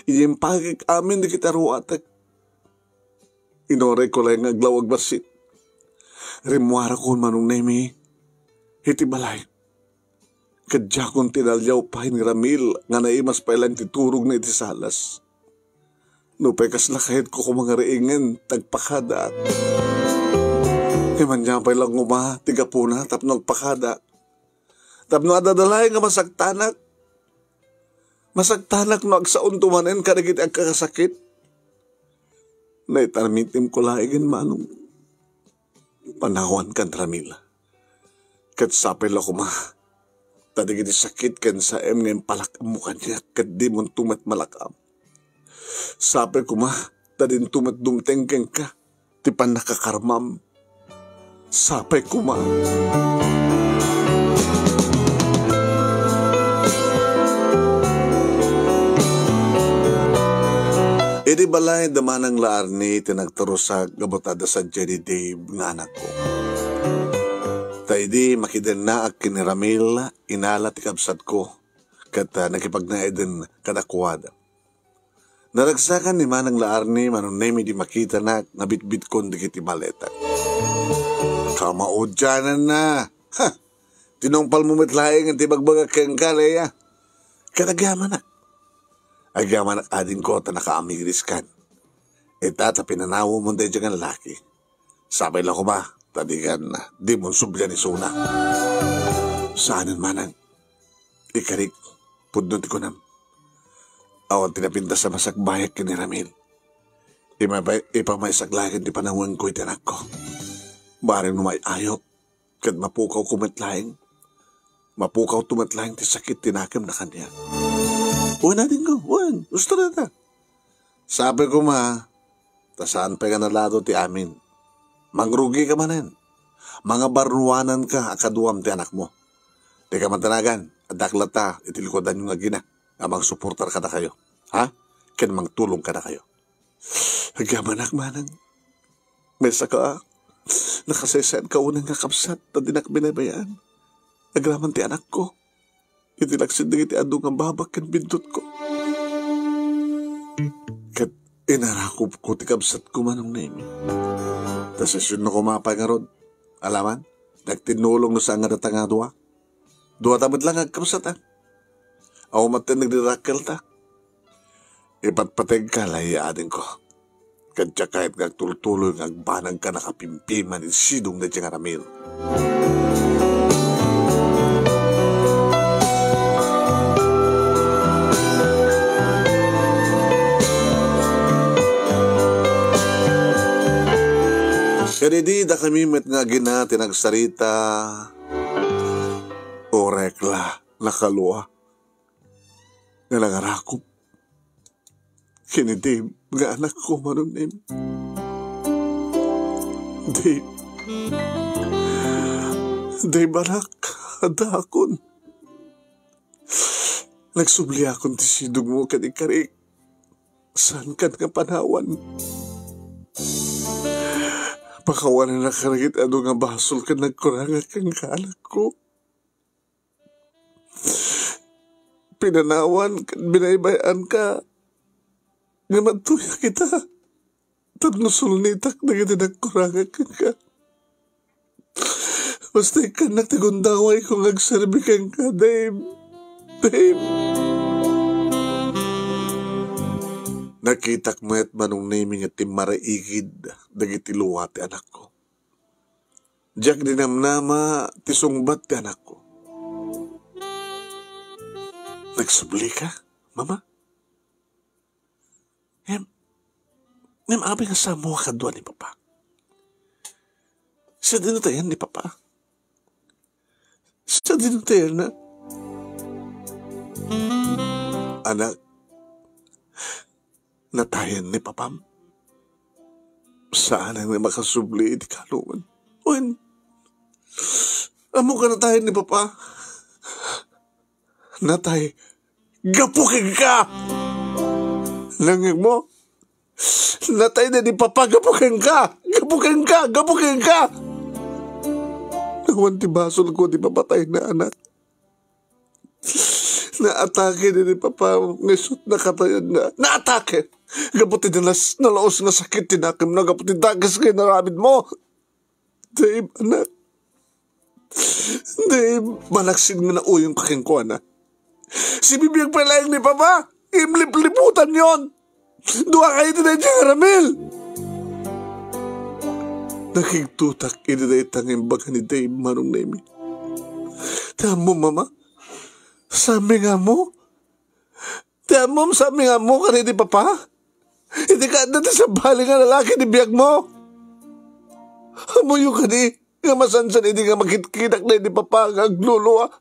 Iyimpagik amin di kita ruwatak. Inore ko lang aglawag basit. Rimuara ko Manong Nemy. Iti balay. Kadya kong tinalyaw pa ni Ramil nga naimas pa ilang titurog na iti salas. Nupekas no, na kahit ko kung mga reingin tagpakada. Iman niya pa ilang uma tigapuna tapno agpakada. Tapno adadalay nga masaktanak. Masagtanak no agsauntumanin kada giti agkakasakit. Naitarmitim ko laigin manong. Panawan kan ramila. Kat sapil ako ma. Tadi giti sakit kan sa em ngayon palakam mo kanya. Kat di mong tumat malakam. Sapil ko ma. Tadi tumat dumtengkeng ka. Tipan nakakarmam. Sapil ko ma. Edi balay damanang laar ni tinagtaro sa gabotada sa Jenny Dave nga anak ko. Taidi makidan na ak kiniramil inala tikabsat ko kata nakipagnaiden kadakuwada. Naragsakan ni manang laar ni Manong Nemy di makita na nabitbit kon dikiti baleta. Kamaudyanan na! Ha! Tinongpal mo mitlaing ang tibagbaga kengka, Lea. Katagyaman na. Agyaman ak ading ko ta nakaamiris kan. Itata pinanawo mo tayo dyan laki. Sabay lang ko ba, tadigan na, di mong subya ni Suna. Saanin manang? Ikarik, pudnot ko nam. Awan tinapinta sa masakbayak ni Ramil. Ipamaisaglagan di panawang ko'y tinak ko. Baring numay ayok, kad mapukaw kumatlaing. Mapukaw tumatlaing ti sakit tinakim na kanya. Uwan natin ko, uwan, gusto na ta. Sabi ko ma, tasaan pa ka nalado ti amin. Mangrugi ka manen. Mga barnuanan ka, akaduam ti anak mo. Di ka matanagan, adaklat ta, itilikodan yung agina. Amang supporter ka na kayo. Ha? Ken mang tulong ka na kayo. Agamanak manang. Mesa ka, nakasesend ka unang kakapsat, tadinak binabayaan. Aglaman ti anak ko. Itilaksin na iti adong ang babak kan bindot ko. Kat inarakop ko tikabsat ko Manong Nemy. Tas isyon na kumapay nga ron. Alaman, nagtinulong na sa nga natangadawa. Dua tamad lang agkabsatan. Ako matin nagdirakil ta. Ipatpateg ka lahiyaadin ko. Kadya kahit nagtultuloy ngagbanag ka nakapimpiman isidong na diyang aramil. Kadidi da kami met nga gina tinagsarita o rekla nakalua nga nangarakop kini Dave nga anak ko Manong Nemy. Dave anak adakon nagsubli akong tisidog mo kadikarik saan ka nga panawan. Pakawanan na karagit ano nga basol ka nagkurangan kang kaanak ko. Pinanawan, binaybayan ka. Nga matuya kita. Tanusul nitak na giti nagkurangan kang ka. Basta ikan nagtigundaway kung nagserbi kang ka, Dave. Dave. Nakitak mo at Manong Nemy at timaraigid dagiti luwa ti anak ko. Diyak dinamnama tisungbat ti anak ko. Nagsubli ka, mama? Ngam abi nga sa mga kadwa ni papa. Siya dinutayan ni papa. Siya dinutayan na. Anak, natayan ni papam. Saan ang makasubli iti kalungan? Uwan, amo ka natayan ni papa. Natay, gapukin ka! Langig mo, natay na ni papa, gapukin ka! Gapukin ka! Gapukin ka! Nawan ti basol ko, di papatay na anak. Naatake ni papa, ngisot na katayan na. Naatake! Gaputin na nalaos na sakit, tinakim na gaputin dagas kayo na rabid mo. Dave, anak. Dave, malaksin nga na uyong kakingko, anak. Si bibiyang palayang ni papa, imlip-liputan yon. Dua kayo tinay diyang aramil. Nakigtutak, ininay tanging baga ni Dave Manong Nemy. Tama mo, mama. Sabi nga mo, Tiyan mo, sabi nga mo, kaniti papa. Hindi ka dati sa bali nga lalaki ni biyag mo. Amuyo ka ni, nga masansan, hindi nga makitkinak na ni papa, nga agluluwa.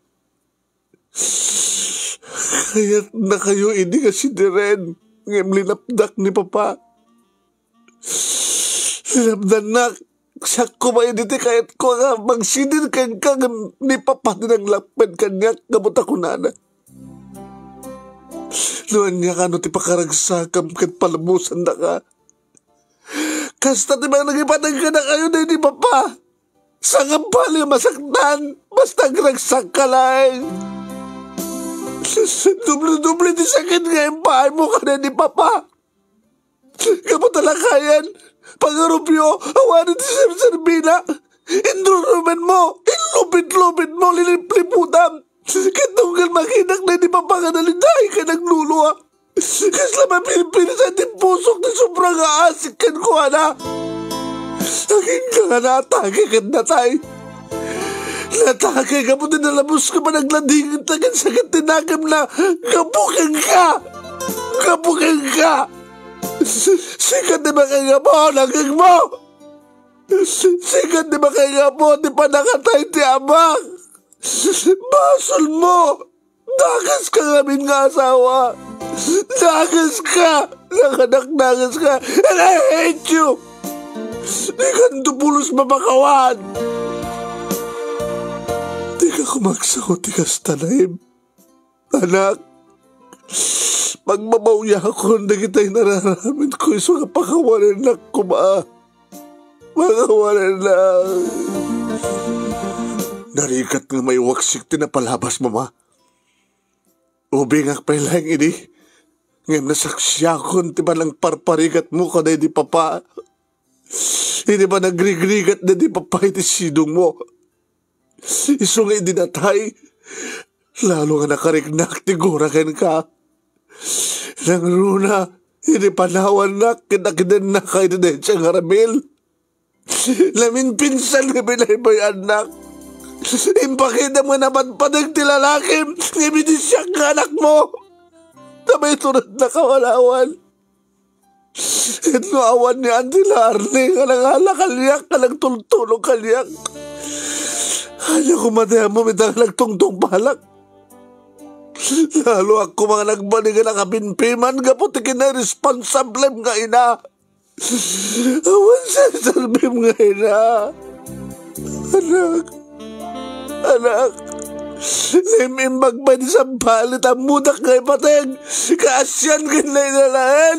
Kaya't na kayo, hindi nga sindiren, nga linapdak ni papa. Linapdanak. Sakko ba yun dito kahit ko nga magsinir kang kang ni papa nilang lapad kanya kamot ako nana. Noon niya ka no ti pakaragsakam kat palamusan na ka. Kasta ti mga nagipanag ka na kayo na yun ni papa. Sangambali masaktan basta gragsak ka lang. Dubli-dubli ti sakit nga yung pahay mo ka na ni papa. Kamot alakayan. Pangarupyo, awanin si Sir Servina. Indruruman mo, inlupit-lupit mo, lilipliputam. Kitunggal makinak na di papakanaling dahil ka nagluluha. Kasi naman pinipinis at impusok na sobrang aasikan ko, ana. Aking ka nga naatake ka na tayo. Natake ka mo din nalabos ka man nagladingin takin sa katinagam na gabukan ka. Gabukan ka. Sikat di ba kaya mo, naging mo? Sikat di ba kaya mo, di pa nakatay ti ama? Basol mo! Nagas ka namin nga asawa! Nagas ka! Nakanak nagas ka! And I hate you! Di ka tupulos mapakawan! Di ka kumagsakot, di ka stanaim. Anak! Magmamauya ako na kita'y nararamin ko iso kapakawalan na kuma. Makawalan lang. Narikat nga may waksik tinapalabas, mama. Ubingak pa lang ini. Ngayon nasaksiyakon ti ba lang parparikat mo ka na hindi papa. Hindi ba nagrigrigat na hindi papa iti sidong mo. Iso nga hindi natay. Lalo nga nakarignak tigurakan ka. Nang runa, hindi panawan na kinakinan na kayo din siyang haramil. Lamin pinsan na binayboy anak. Impakita mo naman panag tilalakim, ibigin siyang anak mo. Na may turad na kawalawan. Ito awan ni Auntie Larnie, kalang-ala kaliyak, kalang-tultulong kaliyak. Ayaw kumadaya mo, may nagtungtong balak. Lalo ako mga nagbaligan ang kapinpiman kaputikin na responsablem nga ina. Awan sa salbim nga ina. Anak, anak, naimbag ba di sa balit ang mudak nga ipateng? Kaasyan ka na inalahan.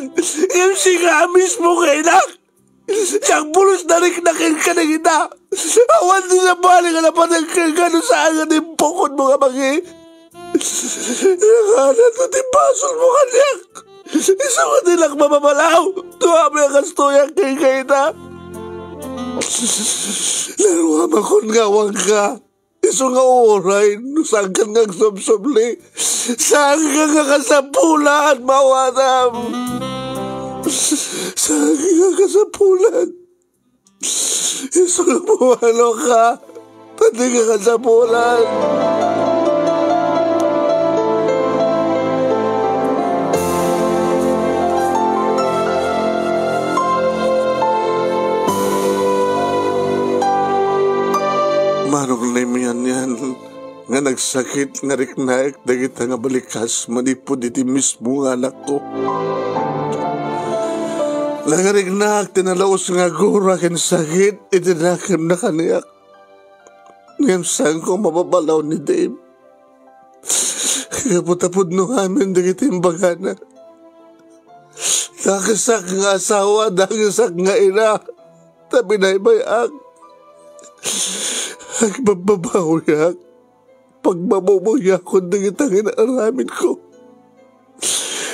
Yung singamis mo nga inak. Siyang bulos na riknakin ka na kita. Awan di sa balit nga napateng ka gano'n sa agad yung pukod mga magi. Nakanan na di basol mo kanyak. Isa ka nilang mamamalaw. Tuwa mo yung kastoyang kay Kaina. Laruan ako nga wang ka. Isa nga oray. Saan ka nga sumsumli. Saan ka nga kasapulan mawanam. Saan ka nga kasapulan. Isa nga mawalo ka. Pati ka kasapulan. Manong Nemy yan nga nagsakit nga riknaik dagita nga balikas manipod iti mismo nga anak ko. Nga riknaik tinalaos nga gura ken sakit itinakim na kaniyak. Ngayon saan ko mababalaw ni Dave. Kaputapod nung amin dagita yung bagana. Nakisak nga asawa, nakisak nga ina. Tabinay bayak. Nagbababawiyak, pagbabawiyak ko ng itang inaaramin ko.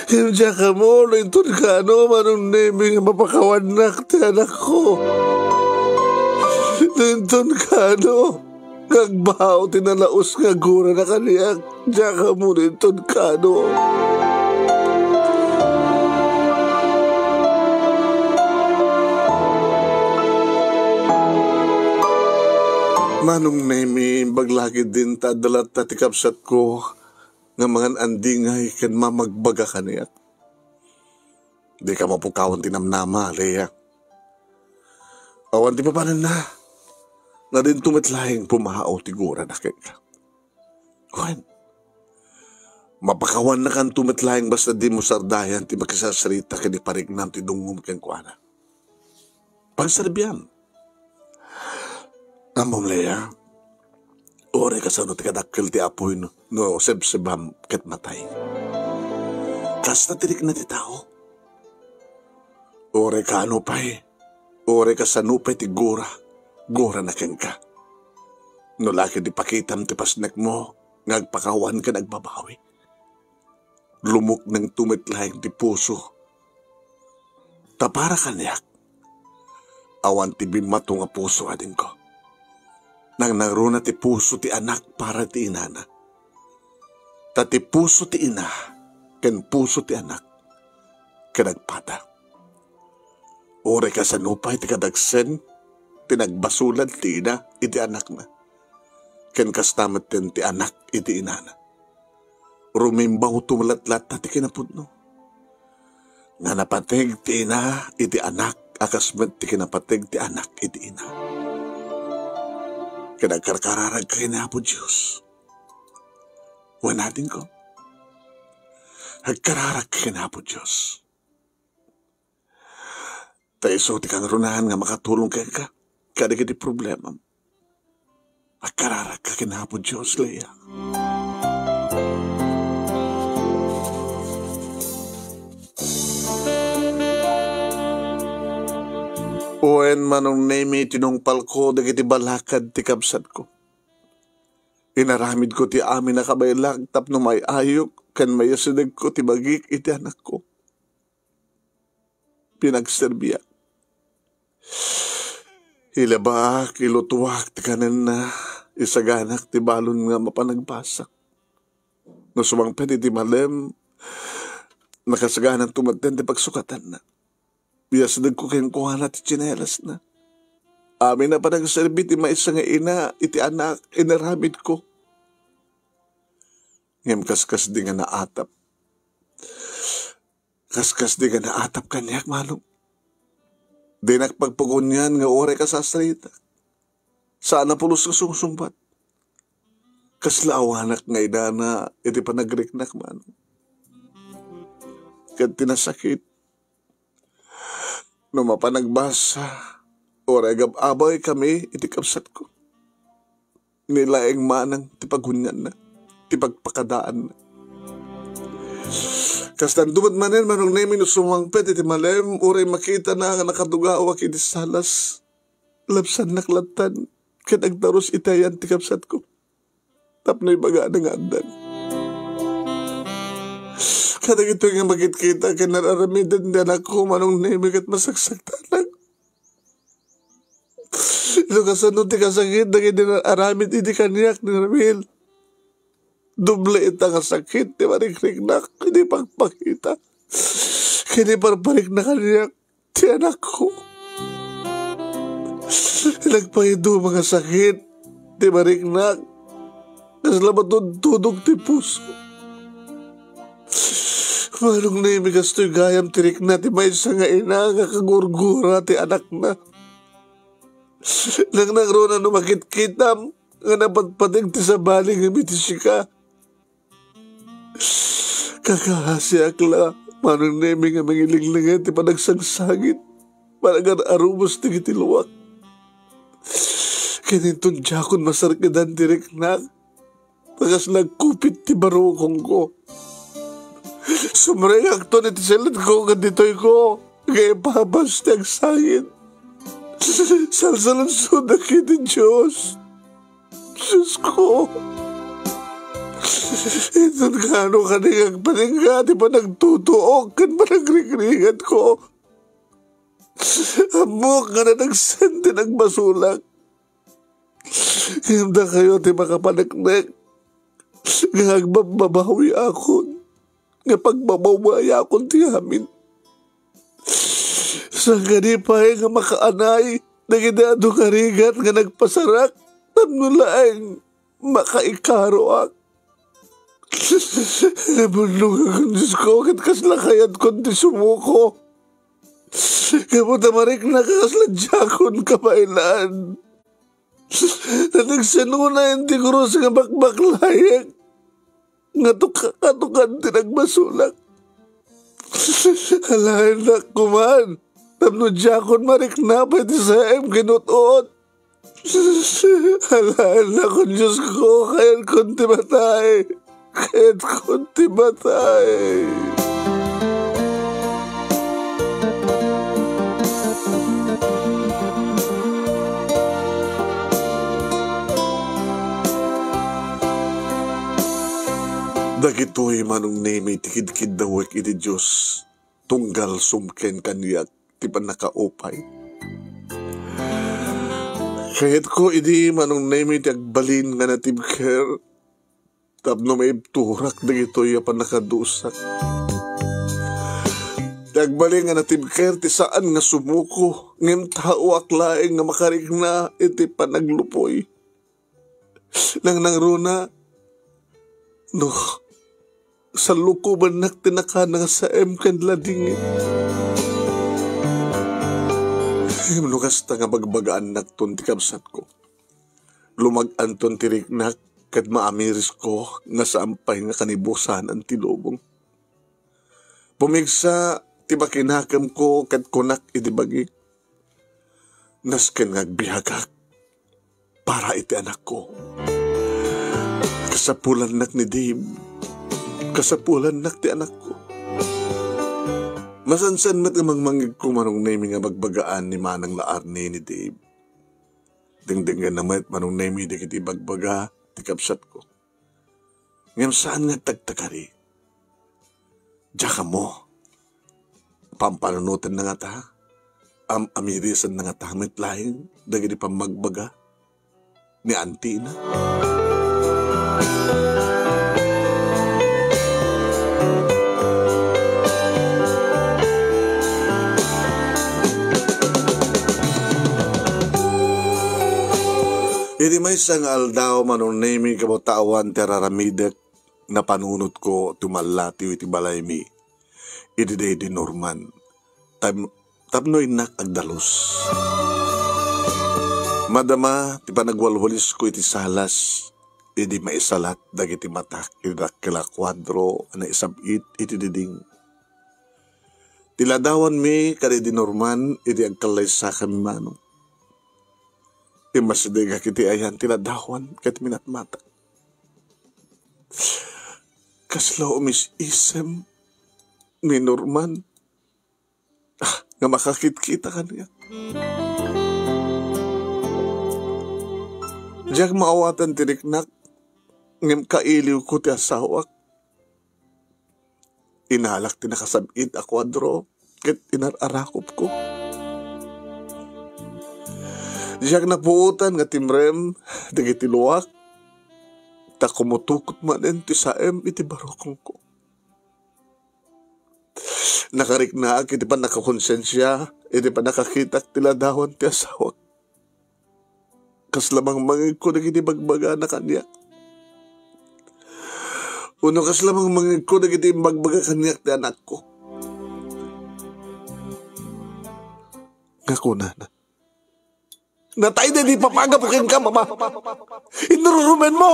Yung diya ka mo, lintun ka, ano, Manong Nemy, mapakawanak ti anak ko. Lintun ka, ano, kagbahaw, tinalaos nga gura na kaniyak. Diya ka mo, lintun ka, ano. Manong Nemy, baglagi din tadalat na tikapsat ko nga mangan anding ay kan mamagbaga ka niya. Di ka mapukawan tinamnama, Lea. Awan ti papanan na. Na din tumitlaing pumahao tigura na kay ka. Kuhan. Mapakawan na kan tumitlaing basta di mo sardayan ti makisasarita ka ni parignam ti dungum kang kuana. Pagsarbiyan. Amom, Lea. Ore kasano tikadakil ti apoy no sebsebam ket matay. Kasta tirik na ti tao. Ore ka ano pa'y. Ore kasano pa'y ti gora. Gora na kenka. No laki di pakitam ti pasnek mo. Ngagpakawan ka nagbabawi. Lumok ng tumitlaing ti puso. Tapara kanyak. Awan ti bimato nga puso adin ko. Nang naruna ti puso ti anak para ti inana. Ta ti puso ti ina, ken puso ti anak, kanagpada. Ore ka sa nupay ti kadagsen, tinagbasulan ti ina, iti anak na. Ken kastamat ti anak, iti inana. Rumimbaw tumulatlat ta ti kinapudno. Nga napatig ti ina, iti anak, akasmet ti kinapatig ti anak, iti ina. Kinagkarkararag kayo na po, Diyos. Huwag natin ko. Nagkararag kayo na po, Diyos. Tayo so, di kang runahan nga makatulong kayo ka. Kada kiti problema. Nagkararag kayo na po, Diyos, Lea. Oen Manong Nemy tinungpal ko dagiti balakad ti kabsat ko. Inaramid ko ti amin na kabaylag tapno may ayok kan mayasinag ko ti bagik iti anak ko. Pinagserbiya. Ilabak, ilutuwak ti kanan na isaganak ti balon nga mapanagbasak. Nasumang pwede ti malem nakasaganan tumaten ti pagsukatan na. Biasadag ko kayong kuhana ti tsinelas na. Amin na pa nagserbi ti maisa nga ina, iti anak, inaramid ko. Ngem kaskas di nga naatap. Kaskas di nga naatap kanyak, Manong. Di nakpagpagunyan nga ore ka sasarita. Sana pulos ka sungsumbat. Kaslaawanak nga idana, iti panagriknak, Manong. Kat tinasakit. No mapanagbasa, oregab-abay kami itikapsat ko. Nilaeng manang tipagunyan na, tipagpakadaan na. Kastan dumad manen Manong Nemy no sumangpet iti malem, oray makita na nakadugawak iti salas. Lapsan naklatan, kanagtaros itayan tikapsat ko. Tapnoy baga na nga andan. Kada ito nga magkikita, kinararamidin din ako, Manong Nemy, kat masagsagtanan. Ito kasano, di kasakit, naging nararamid, hindi kaniyak, niramil. Duble ita kasakit, di marikniknak, hindi pagpakita. Hindi parparik na kaniyak, di anak ko. Nagpahido mga sakit, di mariknak, kaslamatod tudog ti puso. Manong Nemy kastoy gayam tirik na ti maysa nga ina nga kagurgura ti anak na. Nang nagrona numakit kitam nga napatpating ti sabali nga mitisika. Kakahasiak la Manong Nemy nga mangilinglingay ti panagsangsangit panagan arubos ti gitiluwak. Kinintun jakon masarkidan tirik na pagas nagkupit ti barokong ko. Sumray akto na tisilid ko, kaditoy ko, kaya pahabas ti agsangin. Salsalansun na kiti Diyos. Diyos ko. Ito nga ano kanigag paningga, di ba nagtutuok, kan ba nagrigrigan ko? Amok nga na nagsente ng basulak. Himda kayo, di ba kapanaknek? Gagbababawi akon. Nga pagbabawaya akong tiyamin. Sa ganipay nga makaanay, nagidado karigat nga nagpasarak, tamnulaeng makaikarok. Nabulungan ang Diyos ko, agad kaslakayan kundi sumuko. Kamu tamarik nakakasladyagon kamailan. Nanagsanuna yung tigros nga bakbaklayak. Ngatukakatukan tinagmasulak. Alain na kuman. Tamnodyagon marik na pwede sa em kinutuot. Alain na kung Diyos ko, kayan kundi matay. Kahit konti matay. Dagitoy Manong Nemy tikid-kid dawek iti Diyos. Tunggal sumken kaniyak ti panakaopay. Kahit ko idi Manong Nemy ti agbalin nga natibker. Tapno may turak na ito yung panakadusak. Nagbali nga natibker, ti saan nga sumuko, ngem tao aklaeng nga makarik na, iti panaglupoy. Nang nangruna, no, sa lukuban na tinaka na sa emkan ladingin. Lukas na nga magbagaan na tunti kamsat ko. Lumagaan tunti riknak, kat maamiris ko nga saampay nga kanibusan ang tilobong. Pumigsa, tiba kinakam ko kat kunak idibagik. Nasken ngagbihagak para iti anak ko. Kasapulan nak ni Dave. Kasapulan nak ti anak ko. Masansan mat nga mangmangig ko Manong Nemy nga magbagaan ni Manang Laarne ni Dave. Dingdingan naman at Manong Nemy di kiti bagbaga tikapsat ko. Ngayon saan nga tagtakari? Diyaka mo. Pampanunutan na nga ta. Amirisan na nga ta. Mitlaing. Dagini pa magbaga. Ni auntie na. Hindi may sangal daw Manong Nemy kabotawan teraramidek na panunod ko tumalati iti balay mi. Iti day di Norman. Tapnoy nak agdalos. Madama, ti panagwalwalis ko iti salas. Iti maisalat dagiti matak. Iti dakila kwadro na isabit iti diding. Tiladawan mi kadi di Norman iti agkalay sa kami Manong. Timasidega kiti ayan tiladawan kat minatmata. Kaslo umis isem ni Norman nga makakit-kita kaniya. Diyak maawatan tiriknak ngem kailiw ko ti asawak. Inalak ti nakasabid a kwadro kat inararakop ko. Diyak napuutan nga timrem, digiti luwak, takumutukot manen ti saem iti barokong ko. Nakariknaak, iti pa nakakonsensya, iti pa nakakitak tiladawan ti asawak. Kaslamang mangig ko nagiti bagbaga na kaniyak. Uno kaslamang mangig ko nagiti bagbaga kaniyak ti anak ko. Ngakuna na. Natay na di papangapukin ka, mama. Inururumen mo.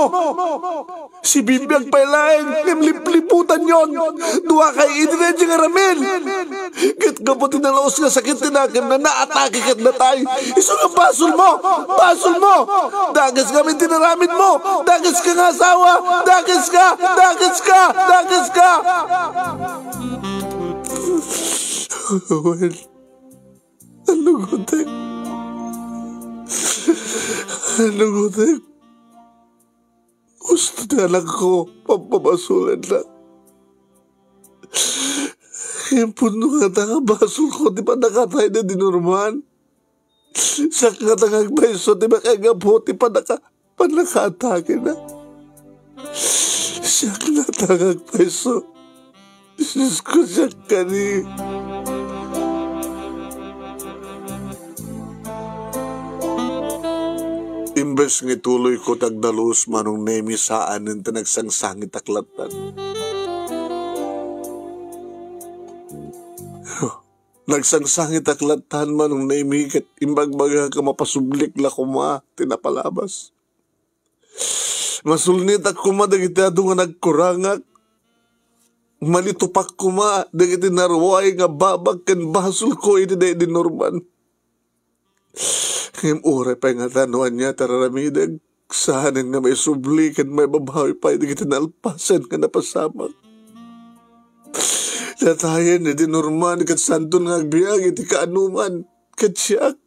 Si Bibi ang pailain. Limliputan yon. Dua kay itinay diyang aramil. Gatgapotin ang laos nga sakit tinakim na naatake kat natay. Isang ang basol mo. Basol mo. Dagas kami tinaramid mo. Dagas ka nga asawa. Dagas ka. Dagas ka. Dagas ka. Well, ang lugutin. Nagutin. Gusto na lang ko pampabasulan lang. Yung puno nga nakabasol ko, di ba nakatay na di Norman? Sa nga nangagbayso, di ba kagapo, di ba nakatake na? Siya nga nangagbayso. Diyos ko siya kani. Imbes nga tuloy ko tagdalos Manong Nemy saan ng tanagsangsangi taklatan. Nagsangsangit aklatan Manong Nemy kat imbagbaga ka mapasublik la kuma tinapalabas. Masulnit at kuma dagiti adu nga nagkurangak. Malitupak kuma dagiti narway nga babag ken basul ko iti day dinorman. Ngem ure pa nga tanuan niya tararamidag sahanin nga may subli ken may babawi pa dagiti nalpasan nga napasamak. Datayan na dinurman kat santun nga agbiag iti kaanuman kat siyak.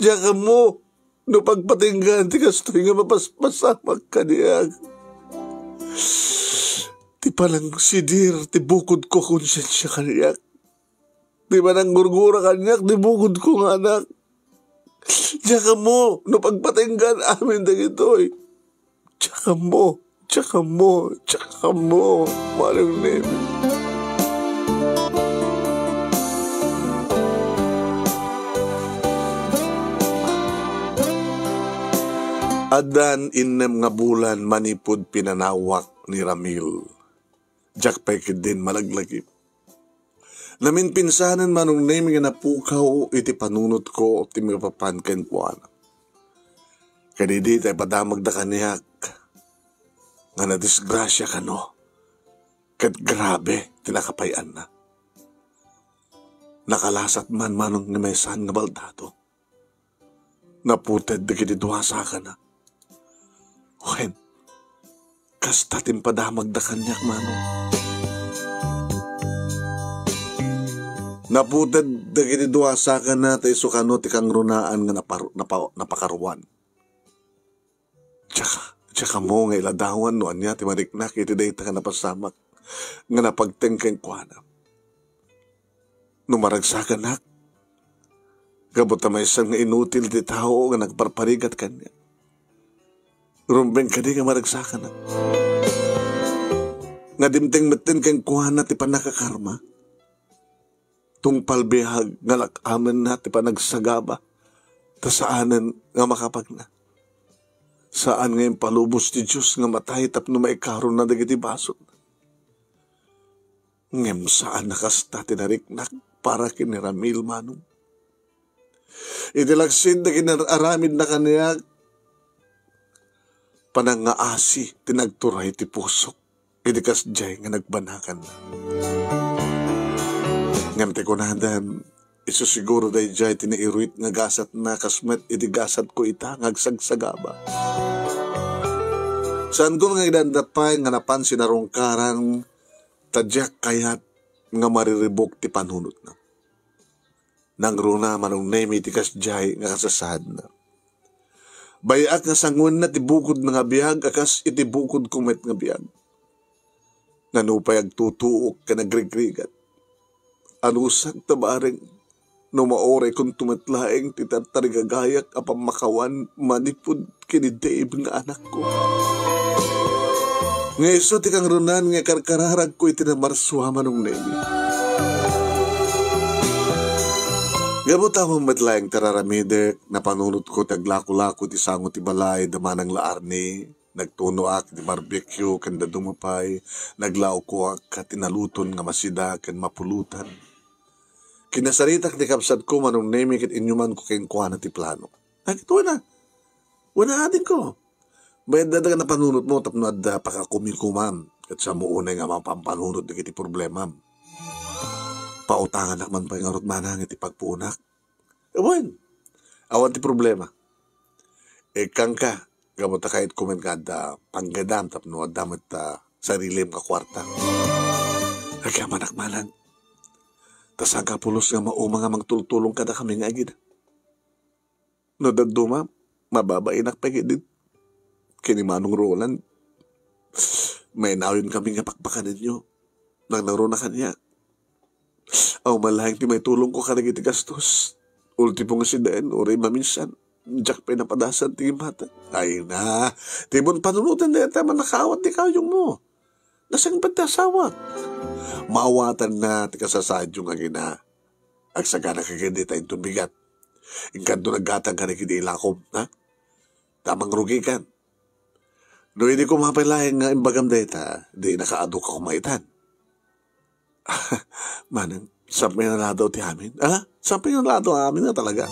Diyaka mo no pagpatinggan ti kastoy nga mapaspasamak kaniyag. Ti palang sidir ti bukod ko konsensya kaniyag. Ti manang gurgura kaniyag ti bukod ko nga anak. Diyaka mo no pagpatinggan amin dagitoy. Diyaka mo, diyaka mo, diyaka mo Manong Nemy. Adan inem nga bulan manipod pinanawak ni Ramil. Diyak pa'y din malaglagip. Namin pinsanan Manong Nemy nga napukaw iti panunot ko ti mipapan ken kuana. Kadidi tayo padamag da kaniyak nga nadisgrasya ka no. Kat grabe tinakapayan na. Nakalasat man Manong Nemy saan nga baldado. Naputed dagiti duwasa ka na. Ohen, kasta timpadamag da kanyak, Manong. Naputed dagiti duwasa ka na tayo sukano tikang runaan nga napakaruan. Tsaka mo nga iladawan noan niya timariknak iti dayta ka napasamak nga napagtengkeng kuana. Numaragsakan nak. Gabot na may isang nga inutil ti tao nga nagparparigat kanya. Rumbeng ka di nga maragsakan na. Nga dimteng matin kang kuhan na ti panakakarma. Tung palbihag nga lakaman na ti panagsagaba. Ta saanan nga makapag na. Saan nga yung palubos ti Diyos nga matay tapno maikaroon na dagiti basot. Ngem saan nakasta tinariknak para kiniramil Manong. Itilaksin na kinararamid na kaniya panangaasi tinagturay ti pusok itikas jay nga nagbanakan na ngam ti kunadan isusiguro day jay tinairuit nga gasat na kasmet itigasat ko ita ngagsagsagaba saan ko nga idandapay nga napansin na rongkaran tadyak kayat nga mariribok ti panunot na nang runa Manong Nemy tikas jay nga kasasad na. Bayak nga sangun na tibukod nga biyag akas itibukod kumet nga biyag. Nanupay agtutuok ka nagrigrigat. Anusan tabaring numaore kung tumatlaeng titartarigagayak apang makawan manipod kinideib nga anak ko. Ngayon tikang runan nga karkararag ko itinamarswa Manong Nemy. Gabot ang matlaing tararamide na panunod ko taglako-lako ti sango ti balay damanang laarni nagtuno ak ti barbecue kanda dumapay naglao ko ak katinaluton nga masida ken mapulutan kinasaritak ni kapsat ko Manong Nemy ket inyuman ko ken kuana ti plano agto na wala adik ko bayad da na panunod mo tapno adda pakakumikumam ket samo unay nga mapampanunod dagiti problemam pautangan naman pa yung arot manang iti pagpunak. Ewan, awan ti problema. Ekang ka, gamot na kahit kumen ka da panggadam tapno adamit sarilim ka kwarta. Nagkamanak malang. Tas hagapulos nga mauma nga magtultulong ka na kami nga agad. No daduma, mababainak pagidid. Kini Manong Roland, may nawin kami nga pakpakanin nyo. Nang naro na kanya. Aw malahing ti may tulong ko kanag iti gastos. Ulti po nga si Den, oray maminsan. Diyak pa napadasan ti mata. Ay na, ti mo panunutan na yata manakawat ti kayong mo. Nasang ba't nasawat? Maawatan na ti kasasadyo nga gina. Agsagana ka ganda tayong tumigat. Ingkanto naggatang kanag iti ilakom, ha? na mangrugikan. No hindi ko mapailayan nga imbagam data, di nakaadok ako maitan. Manang, sampay na lang daw ti amin. Ah, sampay na lang daw amin na talaga.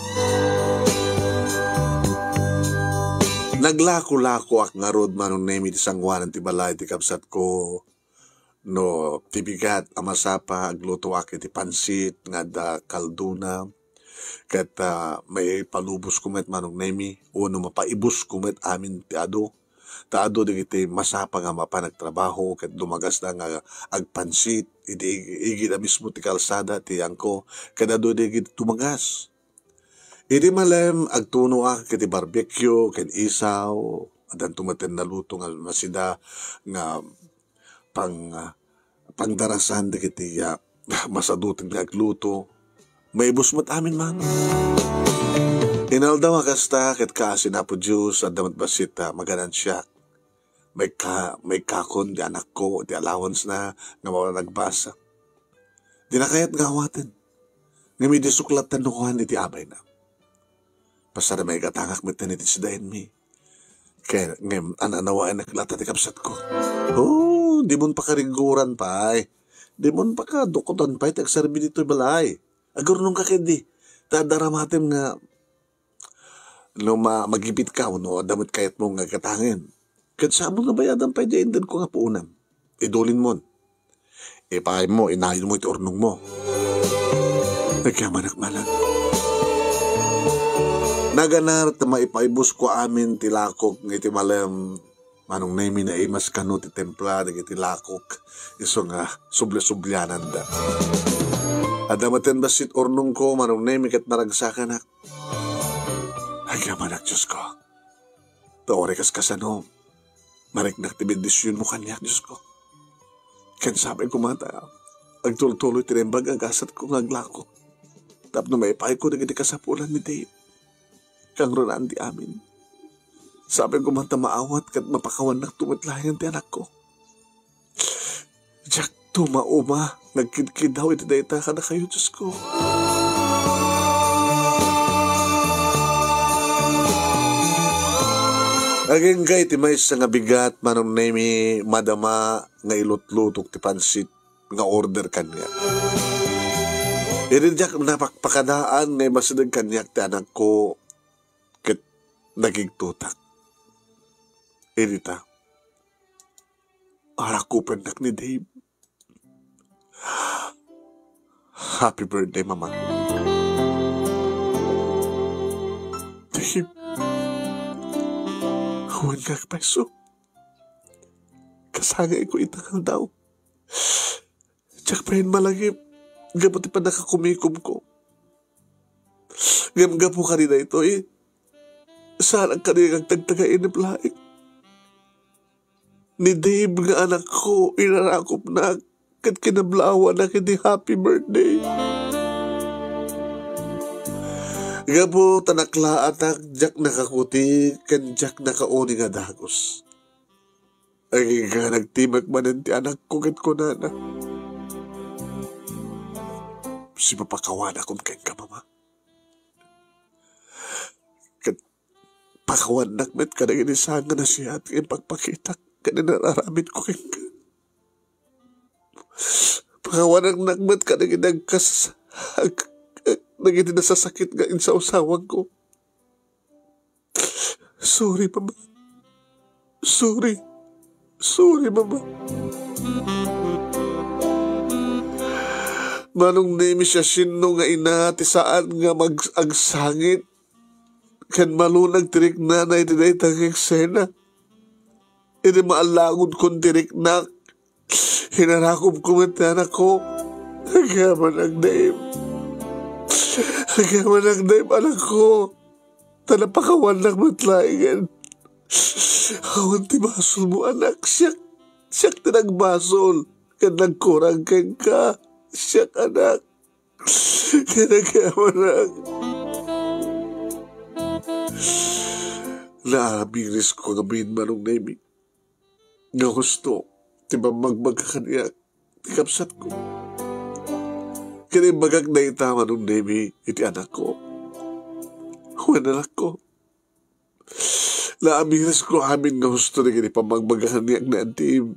Naglako-lako ak nga rod Manong Nemy ti sangwanan ti balay ti kapsat ko. No, tibigat amasapa agluto aki ti pansit nga da kalduna. Kat may palubos kumet Manong Nemy. Uno mapaibos kumet amin ti ado. Taado di kiti masapa nga mapanagtrabaho kat dumagas na nga agpansit iti igid na mismo ti kalsada ti angko kadado di kiti tumagas. Hindi malem agtuno ak kiti barbecue ken isaw adan tumaten na luto nga masida nga pangdarasan di kiti masadutin nga agluto maibos met amin man. Inaldaw akasta ket kaasin na po juice at damat basita maganan siya. May kakon di anak ko di allowance na nga mawala nagbasa. Di na kaya't ngawatin. Ngamidi suklatan nukuhan iti abay na. Pasara may katangak mitan iti sidain mi. Kaya ngem ananawaan naklata ti kapsat ko. Oh, di mon pakariguran pa'y. Di mon pakadukotan pa'y tagsarbi dito'y balay. Agurnong kakedi. Tadaramatim nga no magipit ka no damit kayat mong nagkatangin kat sabon na bayadan pa diyan din ko nga puunan idulin mon ipay mo inayon mo iti ornong mo nagkamanak malang naganar ta maipaibos ko amin tilakok ng iti malem Manong Nemy na imas kanu ti templa ng iti lakok iso nga suble-subleanan da adamaten basit ornong ko Manong Nemy kat naragsakan ak agyaman ak Diyos ko. Taore kaskasano, mariknak ti bendisyon mo kanyak Diyos ko. Ken sabi kumata, agtultuloy tinembag ang kasat ko ngaglako. Tapno maipay ko naging kasapulan ni Dave. Kang runaan ti amin. Sabi kumata maawat kat mapakawan na tumitlayan ti anak ko. Jack tumauma, nagkidkidaw iti dayta ka na kayo Diyos ko. Aging gay, timay sa nga bigat, Manong Nemy, madama, nga ilutlutok ti pansit, nga order kanya. Irinjak napakpakadaan, nga masidang kanyak ti anak ko, ket nagigtutak. Irita, arakupan nak ni Dave. Happy birthday, Mama. Dave. Huwag ka kapeso. Kasagay ko itakal daw. Tsak pahin malagip. Gabuti pa nakakumikom ko. Gamgapo ka rin na ito eh. Saan ang kanilang tagtagain ni Blaik? Ni Dave nga anak ko inarakop na kat kinablawa na kini happy birthday. Gabo tanakla atak jak nakakuti ken jak nakauni nga dagos. Ay nga nagtimak manan ti anak ko ket kunana. Si papakawan akong ken ka mama. Ket pakawan nakmet ka nang inisangan na siya at ipagpakitak ka na nararamit ko ken ka. Pakawan nakmet ka nang inagkas nagiti nasasakit nga in sa usawang ko. Sorry, Mama. Sorry. Sorry, Mama. Manong Nemy siya sino nga ina ti saan nga mag-agsangit kan malunag tirik na na itinay tang eksena. Ini maalangod kong tirik na hinarakob kumitana ko nagaman ang Nemy. Nagaman ang Dave, anak ko. Tanapakawan ng matlaingan. Awan ti basol mo, anak. Siyak ti nagbasol. Kan nagkurang ken ka. Siyak, anak. Nagaman ang. Naamiris ko ngamin Manong Nemy. Nga gusto. Tiba magmagkakaniyak. Tikapsat ko. Kinibagag na itama nung Nemy, iti anak ko. Huwag anak ko. Naamiras ko amin nga husto na gini pamangmagahan niyang naantiim.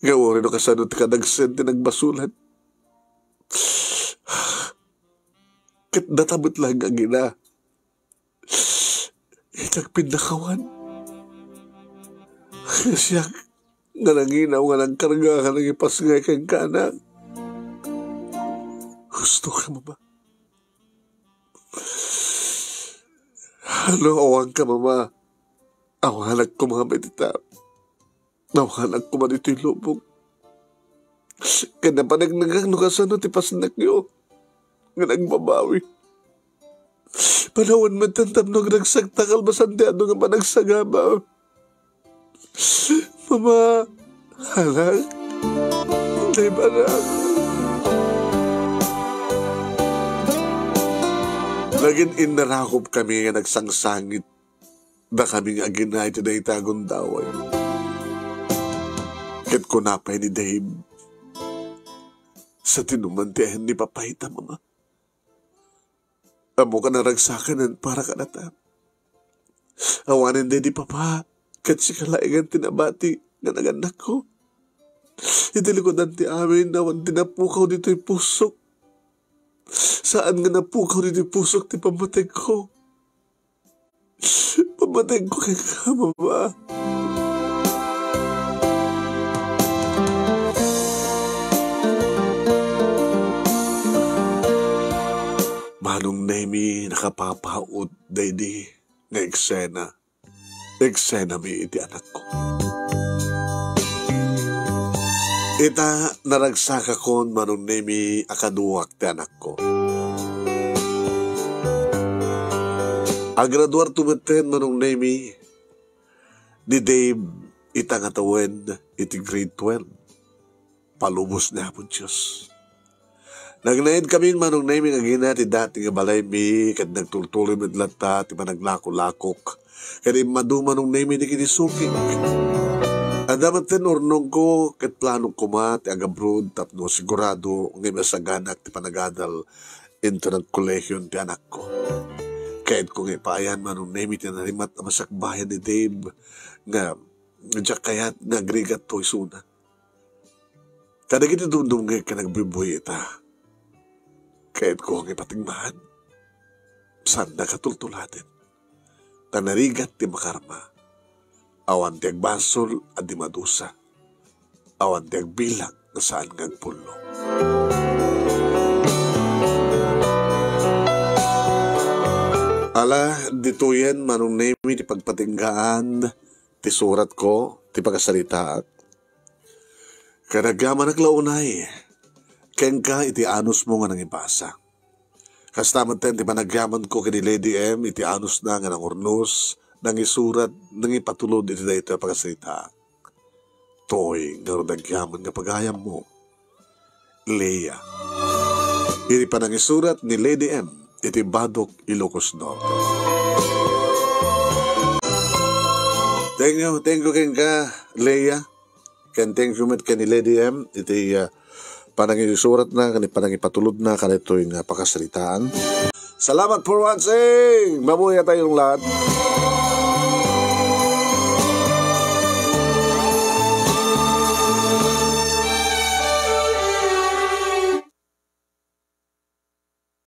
Nga wari no kasanot ka nagsente nagbasulan. Kat natabot lang ang ina. Itang pinakawan. Siyak nga nanginaw nga nang karga ka nang ipasngay kang kana. Gusto ka mo ba? Ano, awang ka, mama. Awahalag ko, mga medita. Awahalag ko man ito'y lubog. Kaya na pa nagnagang nukasan no, tipas na kyo. Nga nagbabawi. Panawan man tantam no, nagsagta kalbasan di ano nga managsagama. Mama, halag. Day barang. Naging inarakop kami nga nagsangsangit na kaming aginay na itagong daway. Kat ko napay ni Dave sa tinumantihan ni Papayta, mama. Amo ka naragsakan para ka nata. Awanin din ni Papa kat si kalaigan tinabati nga naganak ko. Itilikodan ti amin na wan tinapukaw dito'y pusok. Saan nga napukaw rin yung pusok ti pamateng ko? Pamateng ko kaya ka, mama. Manong Nemy nakapapaud daydi nga eksena. Eksena mi iti anak ko. Ita naragsaka kon Manong Nemy akaduwak ti anak ko. Agraduar tumeten Manong Nemy ni Dave ita nga tawen iti grade 12. Palubos na po Diyos. Nagnaid kami Manong Nemy nga gina ti dati nga balay mi kad nagtultuloy medlata ti managlako-lakok kadi madu Manong Nemy ni kinisukik. Andaman ten ornong ko ket plano ko mat agabrod tapno sigurado ngay masaganak ti panagadal into ng kolehyon ti anak ko. Kahit kung ipaayan Manong Nemy ti narimat na masakbayan ni Dave nga diyak kayat nga agregat to isuna. Kada kita dumdumgay ka nagbibuhi ita. Kahit kung ipatingmahan, saan na katultulatin. Tanarigat ti makarma. Awan ti agbasol at di madusa. Awan ti agbilag na saan ngang pulo. Ala, dito yan Manong Nemy ti pagpatinggaan ti surat ko ti pagkasalita. Karagyaman aglaunay kengka iti anus mo nga nang ipasa. Kastaman ten ti panagyaman ko kini Lady M iti anus na nga nang ornos nang isurat, nang ipatulod ito na ito pagkasalita. Toy, nga rodagyaman nga pagayam mo. Lea. Iti pa nang isurat ni Lady M. Iti Badok, Ilocos Norte. Thank you ka, Lea. Thank you met ka ni Lady M. Iti panang isurat na, panang ipatulod na, kaya ito yung pakasalitaan. Salamat for watching! Mabuhay tayong lahat.